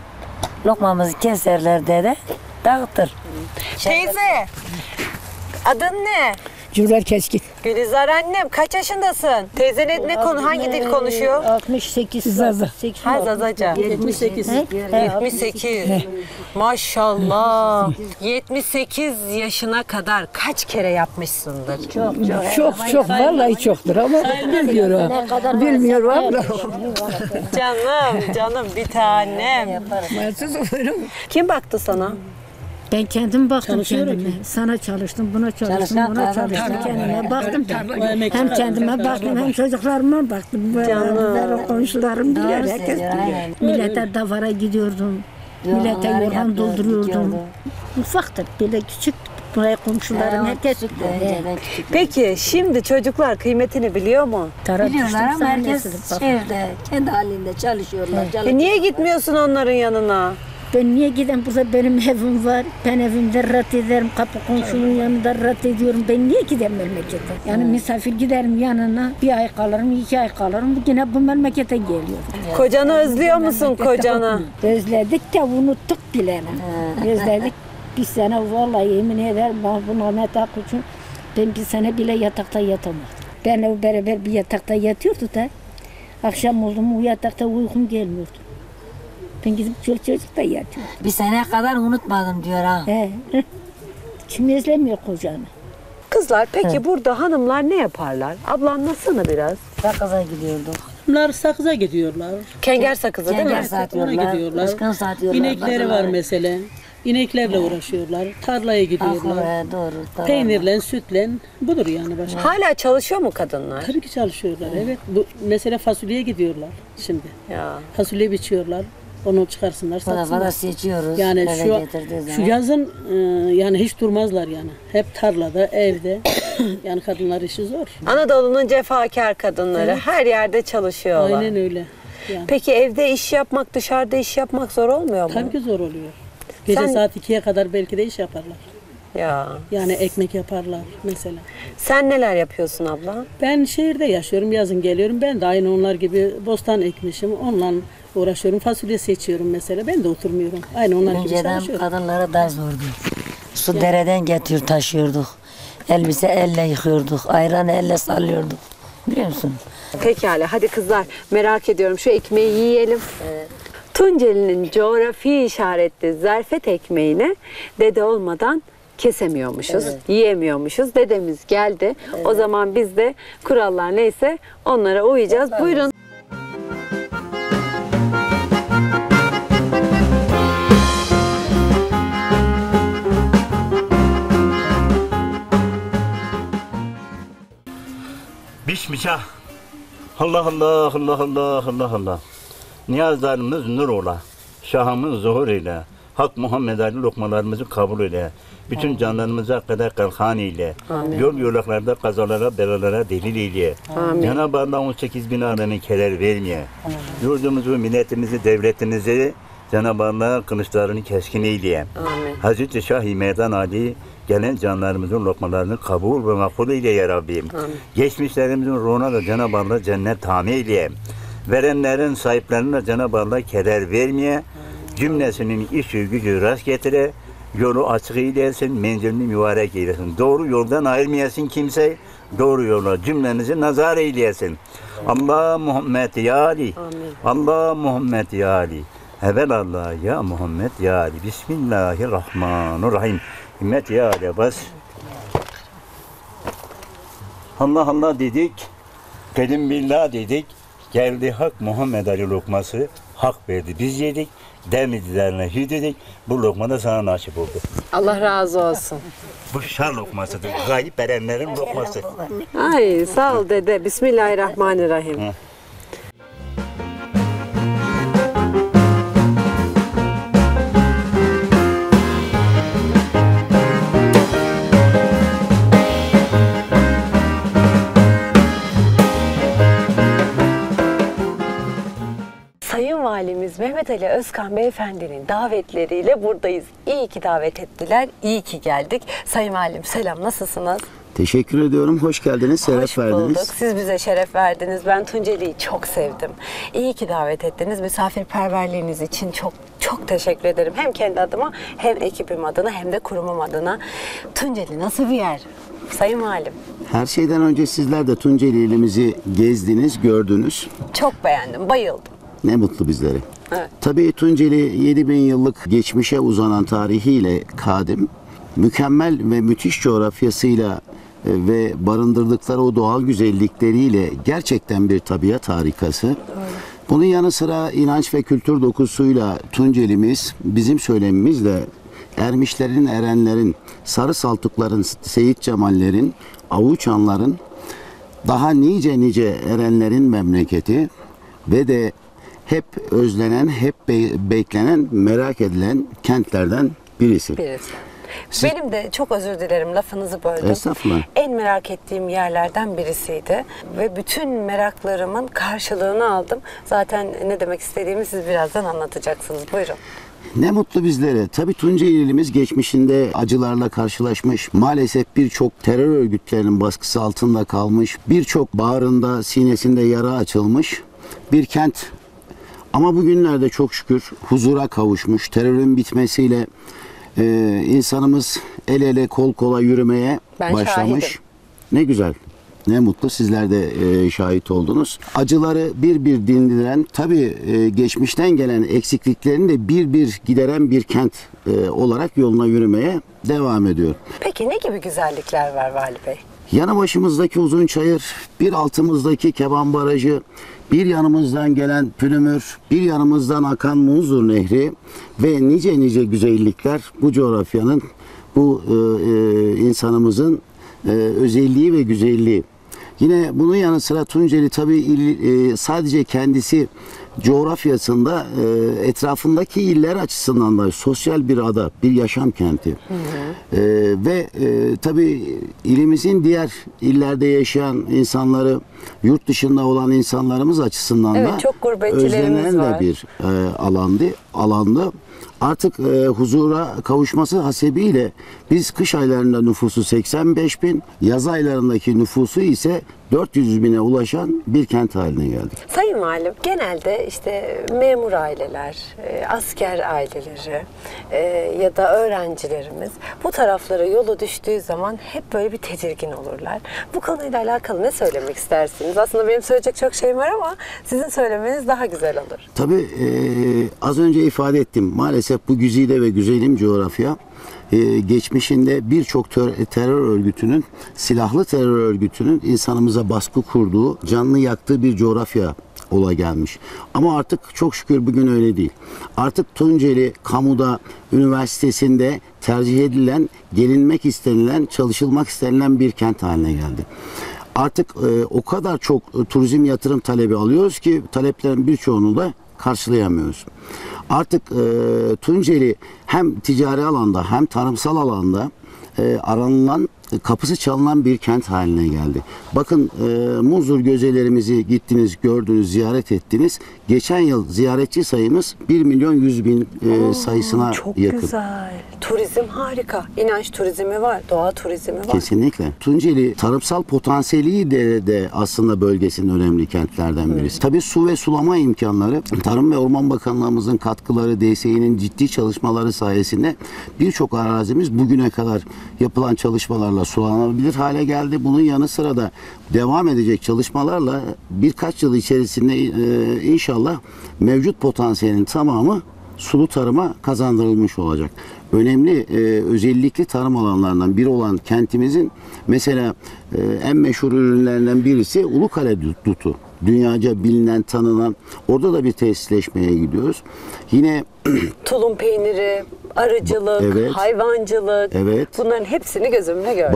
lokmamızı keserler dede, dağıtır. Teyze, adın ne? Cürer Keskin. Gülizar annem, kaç yaşındasın? Teyzen ne konu, hangi dil konuşuyor? 68. Zaza. Ha, Zazaca. 78. 78. Maşallah. 78 yaşına kadar kaç kere yapmışsındır? Çok, vallahi çoktur ama bilmiyorum. Bilmiyorum ama. Canım bir tanem. Kim baktı sana? Ben kendim baktım kendime. Sana çalıştım, buna çalıştım, buna çalıştım. Kendime baktım. Hem kendime baktım, hem çocuklarıma baktım. Böyle komşularım biliyor, herkes biliyor. Millete davara gidiyordum. Millete yorgan dolduruyordum. Ufaktır, böyle küçük. Buraya komşularım herkes. Peki şimdi çocuklar kıymetini biliyor mu? Biliyorlar ama herkes evde, kendi halinde çalışıyorlar. Niye gitmiyorsun onların yanına? Ben niye gideyim? Burada benim evim var. Ben evimde rahat ederim. Kapı komşunun yanında rahat ediyorum. Ben niye gideyim memlekete? Yani misafir giderim yanına. 1 ay kalırım, 2 ay kalırım. Yine bu memlekete geliyorum. Kocanı özlüyor musun kocanı? Özledik de unuttuk bile. Özledik. Bir sene vallahi yemin ederim. Bu Mehmet Akkoç'un ben bir sene bile yatakta yatamadım. Benle beraber bir yatakta yatıyordu da. Akşam oldu mu yatakta uykum gelmiyordu. Ben gidip çocuk da yatıyor. Bir sene kadar unutmadım diyor ha. Kim özlemiyor kocanı? Kızlar peki burada hanımlar ne yaparlar? Abla anlatsana biraz. Sakıza gidiyorduk. Hanımlar sakıza gidiyorlar. Kenger sakızı değil mi? Kenger satıyorlar. Özkan satıyorlar. İnekleri var mesela. İneklerle uğraşıyorlar, tarlaya gidiyorlar. Doğru, tamam. Peynirle, sütle, budur yani başka. Hala çalışıyor mu kadınlar? Tabii ki çalışıyorlar, evet. Bu mesela fasulyeye gidiyorlar şimdi. Ya. Fasulye biçiyorlar, onu çıkarsınlar, satsınlar. Bana seçiyoruz. Yani şu yazın yani hiç durmazlar yani. Hep tarlada, evde. Yani kadınlar işi zor. Anadolu'nun cefakar kadınları, evet. Her yerde çalışıyorlar. Aynen öyle. Yani. Peki evde iş yapmak, dışarıda iş yapmak zor olmuyor mu? Tabii ki zor oluyor. Gece saat 2'ye kadar belki de iş yaparlar. Ya. Yani ekmek yaparlar mesela. Sen neler yapıyorsun abla? Ben şehirde yaşıyorum, yazın geliyorum. Ben de aynı onlar gibi bostan ekmişim. Onunla uğraşıyorum, fasulye seçiyorum mesela. Ben de oturmuyorum. Aynı onlar gibi çalışıyorum. Önceden kadınlara daha zordu. Su yani. Dereden getiriyor, taşıyorduk. Elbise elle yıkıyorduk, ayranı elle sallıyorduk. Biliyor musun? Pekala, hadi kızlar. Merak ediyorum, şu ekmeği yiyelim. Evet. Tunceli'nin coğrafi işaretli zerfet ekmeğini dede olmadan kesemiyormuşuz, evet. Yiyemiyormuşuz. Dedemiz geldi. Evet. O zaman biz de kurallar neyse onlara uyacağız. Evet. Buyurun. Bismillah. Allah Allah Allah Allah Allah Allah. Niyazlarımız nur ola, şahımız zuhur ile, Hak Muhammed Ali lokmalarımızı kabul ile, bütün Amin. Canlarımıza kadar kalkan ile, Amin. Yol yolaklarda kazalara, belalara delil ile, Cenab-ı Allah 18 bin alemin keder vermeye, Amin. Yurdumuzu, milletimizi, devletimizi Cenab-ı Allah kılıçlarını keskin ile, Hazreti Şah-i Merdan Ali, gelen canlarımızın lokmalarını kabul ve makbul ile ya Rabbim, Amin. Geçmişlerimizin ruhuna da Cenab-ı Allah cennet tami ile, verenlerin sahiplerine Cenab-ı Allah keder vermeye, cümlesinin işi gücü rast getire, yolu açık eylesin, menzilini mübarek eylesin. Doğru yoldan ayırmayasın kimseyi, doğru yola cümlenizi nazar eylesin. Allah Muhammed ya Ali, Allah Muhammed ya Ali, evelallah ya Muhammed ya Ali, Bismillahirrahmanirrahim. Himmet ya Ali, bas. Allah Allah dedik, kelim billah dedik. Geldi Hak Muhammed Ali lokması, hak verdi. Biz yedik, demizlerine hüdedik. Bu lokma da sana nasip oldu. Allah razı olsun. Bu şah lokmasıdır, gayip erenlerin lokması. Ay sağ ol dede, Bismillahirrahmanirrahim. Hı. Mehmet Ali Özkan Beyefendi'nin davetleriyle buradayız. İyi ki davet ettiler, iyi ki geldik. Sayın Valim selam, nasılsınız? Teşekkür ediyorum, hoş geldiniz, şeref verdiniz. Hoş bulduk, verdiniz. Siz bize şeref verdiniz. Ben Tunceli'yi çok sevdim. İyi ki davet ettiniz, misafirperverliğiniz için çok teşekkür ederim. Hem kendi adıma, hem ekibim adına, hem de kurumum adına. Tunceli nasıl bir yer? Sayın Valim. Her şeyden önce sizler de Tunceli ilimizi gezdiniz, gördünüz. Çok beğendim, bayıldım. Ne mutlu bizlere. Evet. Tabii Tunceli 7000 yıllık geçmişe uzanan tarihiyle kadim, mükemmel ve müthiş coğrafyasıyla ve barındırdıkları o doğal güzellikleriyle gerçekten bir tabiat harikası. Evet. Bunun yanı sıra inanç ve kültür dokusuyla Tunceli'miz, bizim söylemimizle Ermişlerin, Erenlerin, Sarı Saltukların, Seyit Cemallerin, Avuçanların, daha nice Erenlerin memleketi ve de hep özlenen, hep beklenen, merak edilen kentlerden birisi. Benim de çok özür dilerim, lafınızı böldüm. Estağfurullah. En merak ettiğim yerlerden birisiydi ve bütün meraklarımın karşılığını aldım. Zaten ne demek istediğimi siz birazdan anlatacaksınız. Buyurun. Ne mutlu bizlere. Tabii Tuncelilimiz geçmişinde acılarla karşılaşmış, maalesef birçok terör örgütlerinin baskısı altında kalmış, birçok bağrında, sinesinde yara açılmış bir kent. Ama bugünlerde çok şükür huzura kavuşmuş, terörün bitmesiyle insanımız el ele kol kola yürümeye başlamış. Şahidim. Ne güzel, ne mutlu sizler de şahit oldunuz. Acıları bir dindiren, tabii geçmişten gelen eksikliklerini de bir gideren bir kent olarak yoluna yürümeye devam ediyor. Peki ne gibi güzellikler var Vali Bey? Yanı başımızdaki Uzunçayır, bir altımızdaki Keban Barajı, bir yanımızdan gelen Pülümür, bir yanımızdan akan Munzur Nehri ve nice nice güzellikler bu coğrafyanın, bu insanımızın özelliği ve güzelliği. Yine bunun yanı sıra Tunceli tabii sadece kendisi coğrafyasında etrafındaki iller açısından da sosyal bir ada, bir yaşam kenti. Hı hı. Ve tabii ilimizin diğer illerde yaşayan insanları, yurt dışında olan insanlarımız açısından da çok özlenen var. De bir alandı. Artık huzura kavuşması hasebiyle biz kış aylarında nüfusu 85 bin, yaz aylarındaki nüfusu ise 400 bine ulaşan bir kent haline geldik. Sayın Valim, genelde işte memur aileler, asker aileleri ya da öğrencilerimiz bu taraflara yola düştüğü zaman hep böyle bir tedirgin olurlar. Bu konuyla alakalı ne söylemek istersiniz? Aslında benim söyleyecek çok şeyim var ama sizin söylemeniz daha güzel olur. Tabii az önce ifade ettim. Maalesef bu güzide ve güzelim coğrafya geçmişinde birçok terör örgütünün, silahlı terör örgütünün insanımıza baskı kurduğu, canını yaktığı bir coğrafya ola gelmiş. Ama artık çok şükür bugün öyle değil. Artık Tunceli kamuda, üniversitesinde tercih edilen, gelinmek istenilen, çalışılmak istenilen bir kent haline geldi. Artık o kadar çok turizm yatırım talebi alıyoruz ki taleplerin birçoğunu da karşılayamıyoruz. Artık Tunceli hem ticari alanda hem tarımsal alanda aranılan, kapısı çalınan bir kent haline geldi. Bakın Muzur gözelerimizi gittiniz, gördünüz, ziyaret ettiniz. Geçen yıl ziyaretçi sayımız 1.100.000 sayısına çok yakın. Çok güzel. Turizm harika. İnanç turizmi var, doğa turizmi var. Kesinlikle. Tunceli tarımsal potansiyeli de aslında bölgesinin önemli kentlerden birisi. Tabii su ve sulama imkanları, Tarım ve Orman Bakanlığımızın katkıları, DSİ'nin ciddi çalışmaları sayesinde birçok arazimiz bugüne kadar yapılan çalışmalar sulanabilir hale geldi. Bunun yanı sıra da devam edecek çalışmalarla birkaç yıl içerisinde inşallah mevcut potansiyelin tamamı sulu tarıma kazandırılmış olacak. Önemli özellikli tarım alanlarından biri olan kentimizin mesela en meşhur ürünlerinden birisi Ulukale dutu. Dünyaca bilinen, tanınan. Orada da bir tesisleşmeye gidiyoruz. Yine tulum peyniri, arıcılık, hayvancılık, bunların hepsini gözümle gördüm.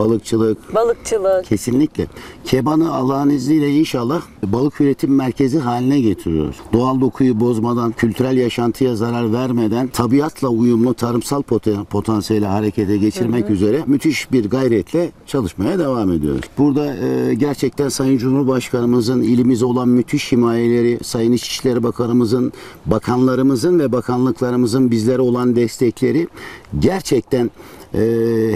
Balıkçılık. Kesinlikle. Keban'ı Allah'ın izniyle inşallah balık üretim merkezi haline getiriyoruz. Doğal dokuyu bozmadan, kültürel yaşantıya zarar vermeden, tabiatla uyumlu tarımsal potansiyeli harekete geçirmek üzere müthiş bir gayretle çalışmaya devam ediyoruz. Burada gerçekten Sayın Cumhurbaşkanımızın ilimize olan müthiş himayeleri, Sayın İçişleri Bakanımızın, bakanlarımızın ve bakanlıklarımızın bizlere olan destekleri gerçekten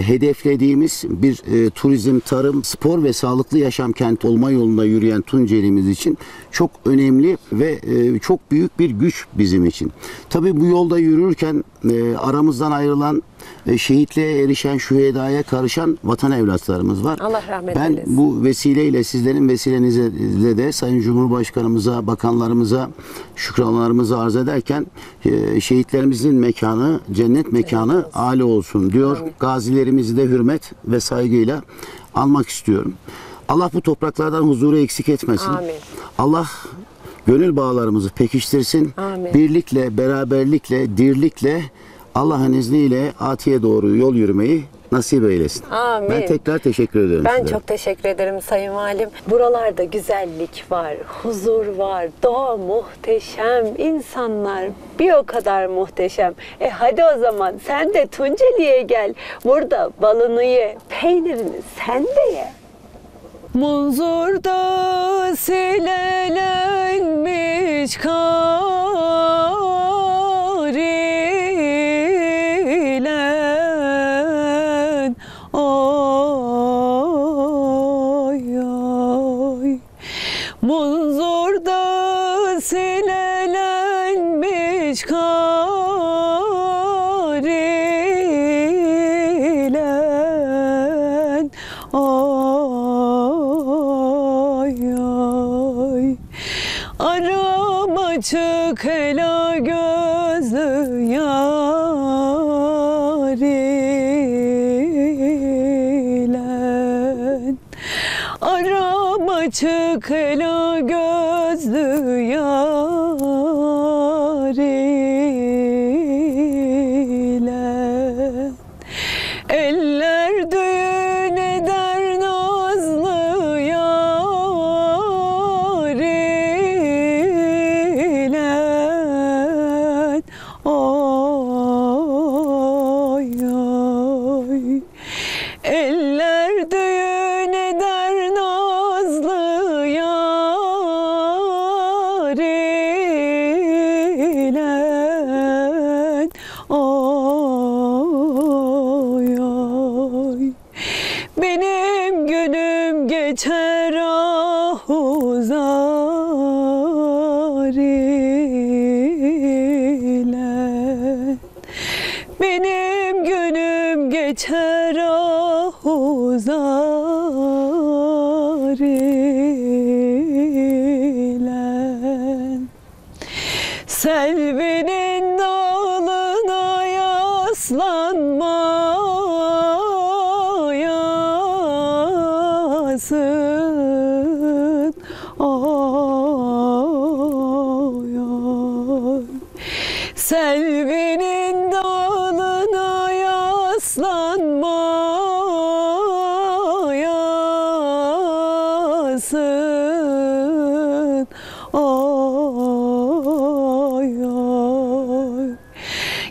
hedeflediğimiz bir turizm, tarım, spor ve sağlıklı yaşam kenti olma yolunda yürüyen Tunceli'miz için çok önemli ve çok büyük bir güç bizim için. Tabii bu yolda yürürken aramızdan ayrılan, şehitliğe erişen, şühedaya karışan vatan evlatlarımız var. Allah rahmet eylesin. Ben bu vesileyle, sizlerin vesilenizle de Sayın Cumhurbaşkanımıza, bakanlarımıza şükranlarımızı arz ederken şehitlerimizin mekanı, cennet mekanı âli olsun diyor. Gazilerimizi de hürmet ve saygıyla almak istiyorum. Allah bu topraklardan huzuru eksik etmesin. Amin. Allah gönül bağlarımızı pekiştirsin. Amin. Birlikle, beraberlikle, dirlikle Allah'ın izniyle atiye doğru yol yürümeyi nasip eylesin. Amin. Ben tekrar teşekkür ediyorum. Ben size çok teşekkür ederim Sayın Valim. Buralarda güzellik var, huzur var, doğa muhteşem, insanlar bir o kadar muhteşem. Hadi o zaman sen de Tunceli'ye gel. Burada balını ye, peynirini sen de ye. Munzur Dağı silelenmiş açık hela gözlü yârilen açık ela gözlü yar ile, eller düğün eder nazlı yar ile. Oy oy, eller düğün eder nazlı yar ile. Oy oy, benim günüm geçer ah uzar ile. Benim günüm geçer ah uzar ile. Selvenin dalına yaslanma yasın. Oy oy, selvenin dalına yaslanma yasın. Oy oy,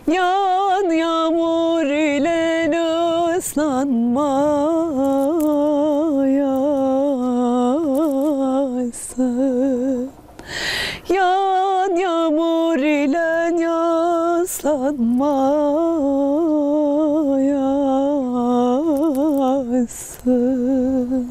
yan yağmur ile ıslanma yasın. Yan yağmur ile yaslanma yasın.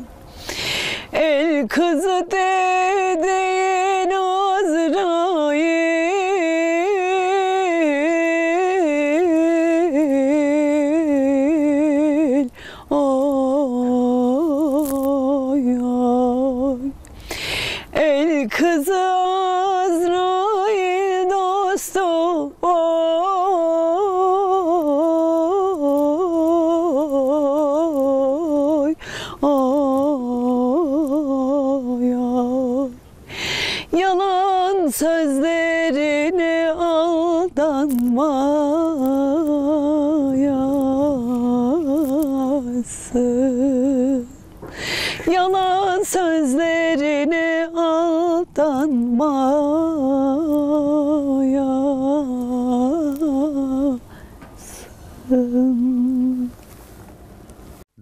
El kızı dediğin Azrail. Oy oy, el kızı Azrail dostu. Oy oy oy, yalan sözlerine aldanma yasın. Yalan sözlerine aldanma yasın.